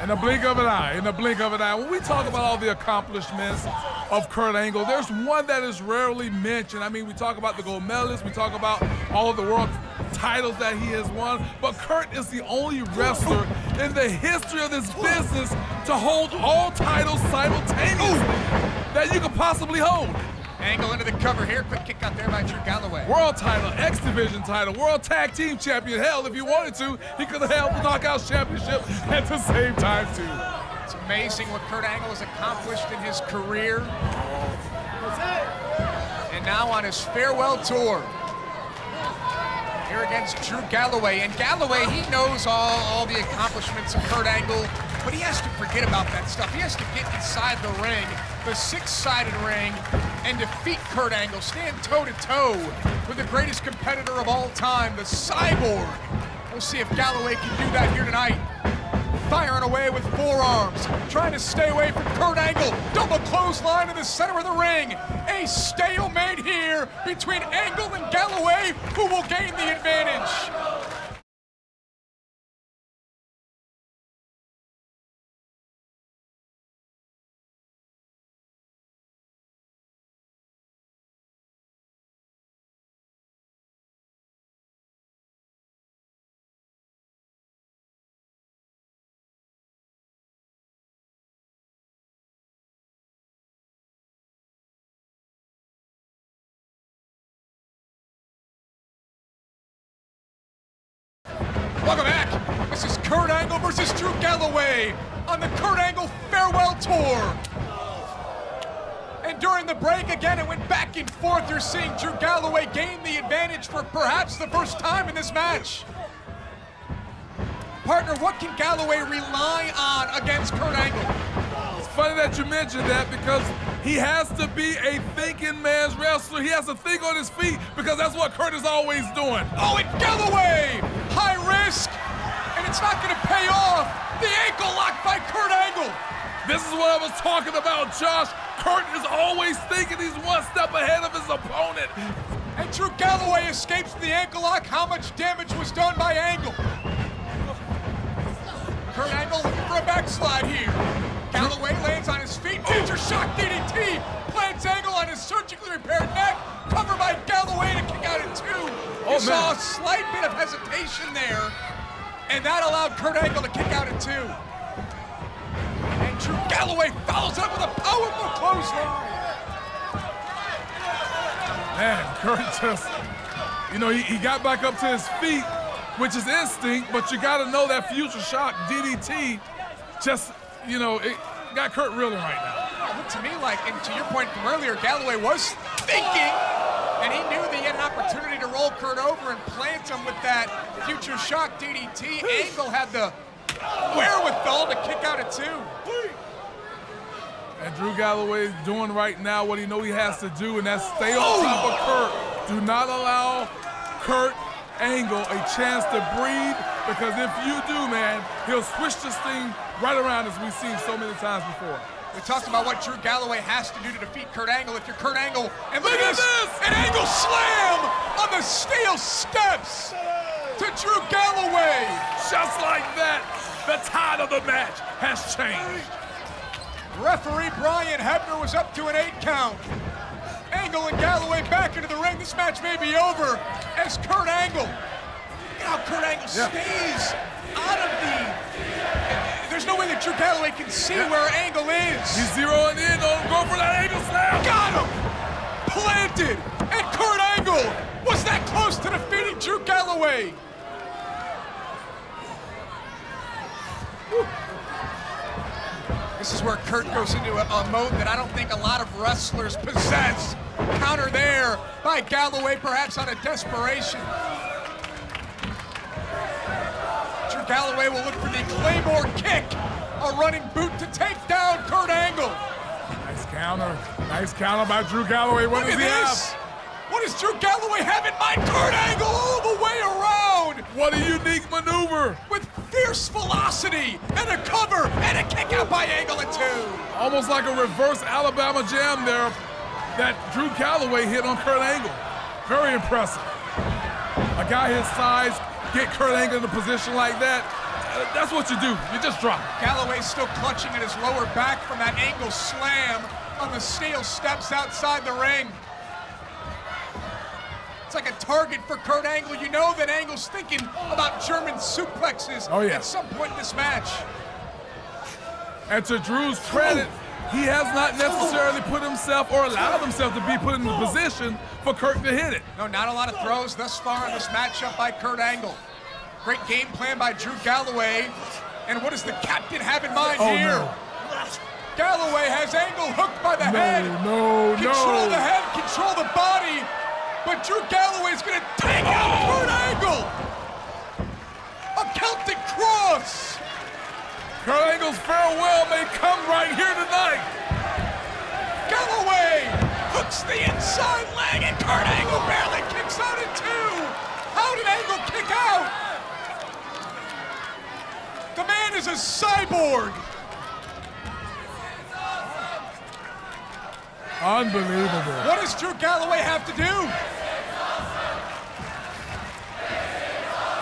In the blink of an eye, in the blink of an eye. When we talk about all the accomplishments of Kurt Angle, there's one that is rarely mentioned. I mean, we talk about the gold medalists, we talk about all of the world titles that he has won, but Kurt is the only wrestler in the history of this business to hold all titles simultaneously that you could possibly hold. Angle into the cover here. Quick kick out there by Drew Galloway. World title, X Division title, World Tag Team Champion. Hell, if you wanted to, he could have held the Knockouts Championship at the same time, too. It's amazing what Kurt Angle has accomplished in his career. And now on his farewell tour. Here against Drew Galloway. And Galloway, he knows all, all the accomplishments of Kurt Angle, but he has to forget about that stuff. He has to get inside the ring, the six-sided ring, and defeat Kurt Angle. Stand toe-to-toe with the greatest competitor of all time, the Cyborg. We'll see if Galloway can do that here tonight. Firing away with forearms, trying to stay away from Kurt Angle. Double clothesline in the center of the ring. A stalemate here between Angle and Galloway, who will gain the advantage. Welcome back. This is Kurt Angle versus Drew Galloway on the Kurt Angle farewell tour. And during the break, again, it went back and forth. You're seeing Drew Galloway gain the advantage for perhaps the first time in this match. Partner, what can Galloway rely on against Kurt Angle? It's funny that you mentioned that because he has to be a thinking man's wrestler. He has to think on his feet because that's what Kurt is always doing. Oh, and Galloway! High risk, and it's not gonna pay off. The ankle lock by Kurt Angle. This is what I was talking about, Josh. Kurt is always thinking he's one step ahead of his opponent. And Drew Galloway escapes the ankle lock. How much damage was done by Angle? Kurt Angle looking for a backslide here. Galloway lands on his feet, major shock D D T. Plants Angle on his surgically repaired neck. Cover by Galloway to kick out in two. You oh, saw a slight bit of hesitation there, and that allowed Kurt Angle to kick out at two. And Drew Galloway follows up with a powerful clothesline. Man, Kurt just, you know, he, he got back up to his feet, which is instinct, but you gotta know that future shock D D T just, you know, it got Kurt reeling right now. It looked to me like, and to your point from earlier, Galloway was thinking, and he knew that he had an opportunity to roll Kurt over and plant him with that future shock D D T. Angle had the wherewithal to kick out at two. And Drew Galloway's doing right now what he knows he has to do, and that's stay on oh. top of Kurt. Do not allow Kurt Angle a chance to breathe, because if you do, man, he'll switch this thing right around as we've seen so many times before. We talked about what Drew Galloway has to do to defeat Kurt Angle. If you're Kurt Angle, and look, look at this, this, an Angle slam on the steel steps to Drew Galloway. Just like that, the tide of the match has changed. Referee Brian Hebner was up to an eight count. Angle and Galloway back into the ring. This match may be over as Kurt Angle. Look how Kurt Angle yeah. stays out of the... There's no way that Drew Galloway can see yeah. where Angle is. He's zeroing in, though. Go for that Angle slam. Got him. Planted. And Kurt Angle was that close to defeating Drew Galloway. Whew. This is where Kurt goes into a, a mode that I don't think a lot of wrestlers possess. Counter there by Galloway, perhaps out of desperation. Galloway will look for the Claymore kick. A running boot to take down Kurt Angle. Nice counter. Nice counter by Drew Galloway. What does he have? What does Drew Galloway have in mind? Kurt Angle all the way around. What a unique maneuver. With fierce velocity and a cover and a kick out by Angle at two. Almost like a reverse Alabama jam there that Drew Galloway hit on Kurt Angle. Very impressive. A guy his size, get Kurt Angle in a position like that, uh, that's what you do. You just drop. Galloway's still clutching at his lower back from that Angle slam on the steel steps outside the ring. It's like a target for Kurt Angle. You know that Angle's thinking about German suplexes oh, yeah. at some point in this match. And to Drew's credit, he has not necessarily put himself or allowed himself to be put in the position for Kurt to hit it. No, not a lot of throws thus far in this matchup by Kurt Angle. Great game plan by Drew Galloway. And what does the captain have in mind oh, here? No. Galloway has Angle hooked by the no, head. No, control no. the head, control the body. But Drew Galloway's gonna take oh. out Kurt Angle. A Celtic cross. Kurt Angle's farewell may come right here tonight. Galloway hooks the inside leg, and Kurt Angle barely kicks out at two. How did Angle kick out? The man is a cyborg. Unbelievable. What does Drew Galloway have to do? Awesome.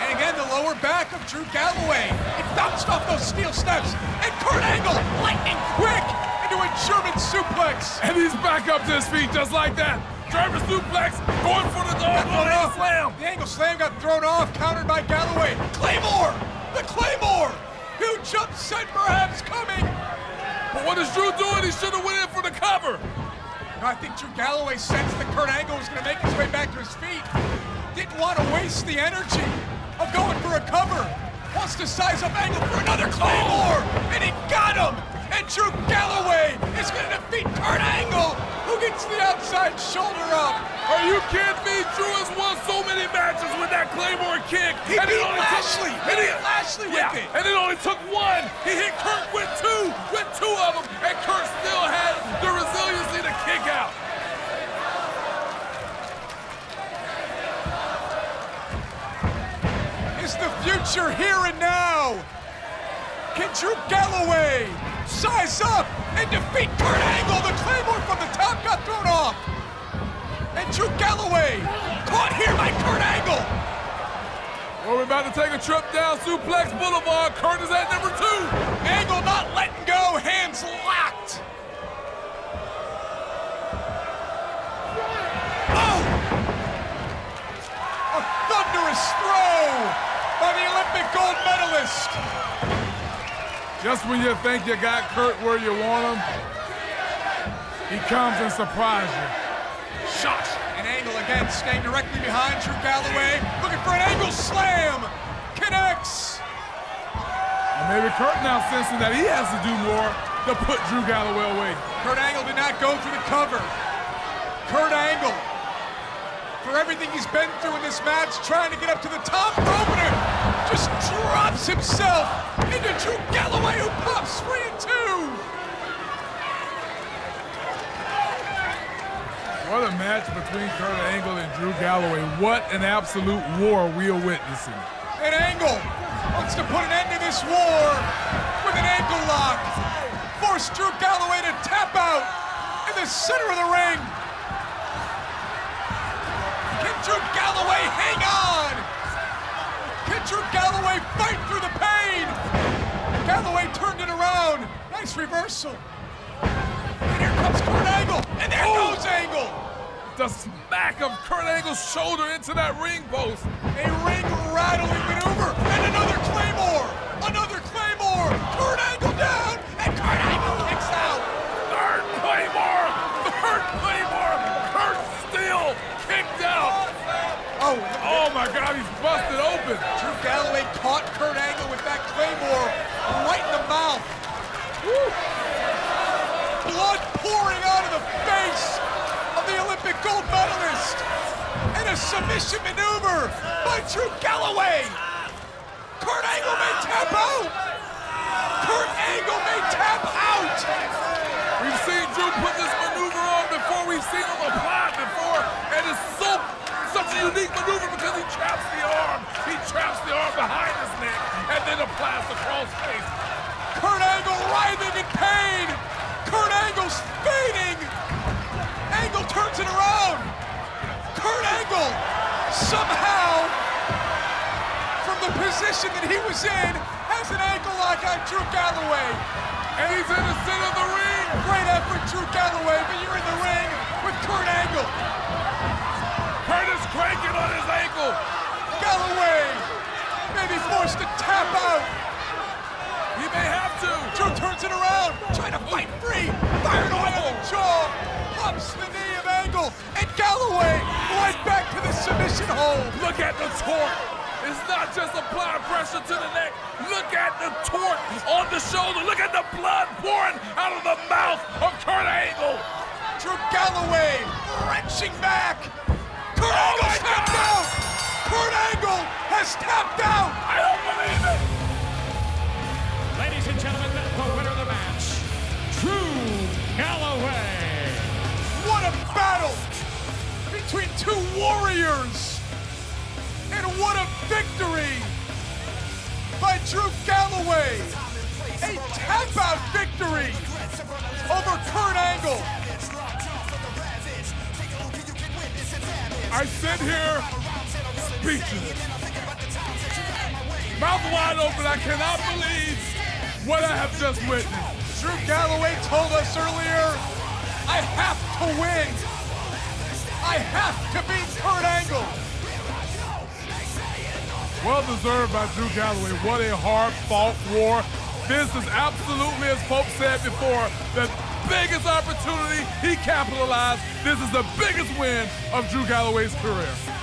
And again, the lower back of Drew Galloway. It bounced off those steel steps. And Kurt Angle, lightning quick, into a German suplex. And he's back up to his feet just like that. German suplex, going for the Angle slam. The Angle slam got thrown off, countered by Galloway. Claymore, the Claymore. Huge upset perhaps coming. But what is Drew doing? He should have went in for the cover. I think Drew Galloway sensed that Kurt Angle was going to make his way back to his feet. Didn't want to waste the energy of going for a cover. Wants to size up Angle for another Claymore, and he got him. And Drew Galloway is going to defeat Kurt Angle, who gets the outside shoulder up. Are you kidding me? Drew has won so many matches with that Claymore kick. He and beat it only Lashley. Took, he and beat it, Lashley with yeah, it. And it only took one. He hit Kurt with two, with two of them, and Kurt still had the resiliency to kick out. Is the future here and now? Can Drew Galloway size up and defeat Kurt Angle? The Claymore from the top got thrown off. And Drew Galloway caught here by Kurt Angle. Well, we're about to take a trip down Suplex Boulevard. Kurt is at number two. Angle not letting go, hands locked. Throw by the Olympic gold medalist. Just when you think you got Kurt where you want him, he comes and surprises you. Shot. An Angle again, staying directly behind Drew Galloway, looking for an Angle slam. Connects. And maybe Kurt now sensing that he has to do more to put Drew Galloway away. Kurt Angle did not go for the cover. Kurt Angle, for everything he's been through in this match, trying to get up to the top rope, and just drops himself into Drew Galloway, who pops three and two. What a match between Kurt Angle and Drew Galloway. What an absolute war we are witnessing. And Angle wants to put an end to this war with an ankle lock. Forced Drew Galloway to tap out in the center of the ring. Drew Galloway, hang on! Can Drew Galloway fight through the pain? Galloway turned it around. Nice reversal. And here comes Kurt Angle, and there oh. goes Angle. The smack of Kurt Angle's shoulder into that ring post. A ring rattling maneuver, and another Claymore. Another Claymore. Kurt Angle down, and Kurt Angle kicks out. Third Claymore. Third Claymore. Kurt still kicked out. Oh, oh my God, he's busted open. Drew Galloway caught Kurt Angle with that Claymore right in the mouth. Woo. Blood pouring out of the face of the Olympic gold medalist. And a submission maneuver by Drew Galloway. Kurt Angle may tap out. Kurt Angle may tap out. We've seen Drew put this maneuver on before. We've seen him apply it before. And it's so such a unique maneuver because he traps the arm. He traps the arm behind his neck and then applies the crossface. Kurt Angle writhing in pain. Kurt Angle's fading. Angle turns it around. Kurt Angle somehow, from the position that he was in, has an ankle lock on Drew Galloway. And he's in the center of the ring. Great effort, Drew Galloway, but you're in the ring with Kurt Angle. Kurt is cranking. tap out. He may have to. Drew turns it around, trying to fight free. Fired away on the jaw, pops the knee of Angle, and Galloway right back to the submission hold. Look at the torque. It's not just applying pressure to the neck. Look at the torque on the shoulder. Look at the blood pouring out of the mouth of Kurt Angle. Drew Galloway wrenching back. Kurt oh Angle tapped out. Kurt Angle has tapped out. I don't believe it. Ladies and gentlemen, the winner of the match, Drew Galloway. What a battle between two warriors. And what a victory by Drew Galloway. A tap out victory over Kurt Angle. I sit here speechless, mouth wide open. I cannot believe what I have just witnessed. Drew Galloway told us earlier, I have to win. I have to beat Kurt Angle. Well deserved by Drew Galloway. What a hard fought war. This is absolutely, as Pope said before, the biggest opportunity he capitalized. This is the biggest win of Drew Galloway's career.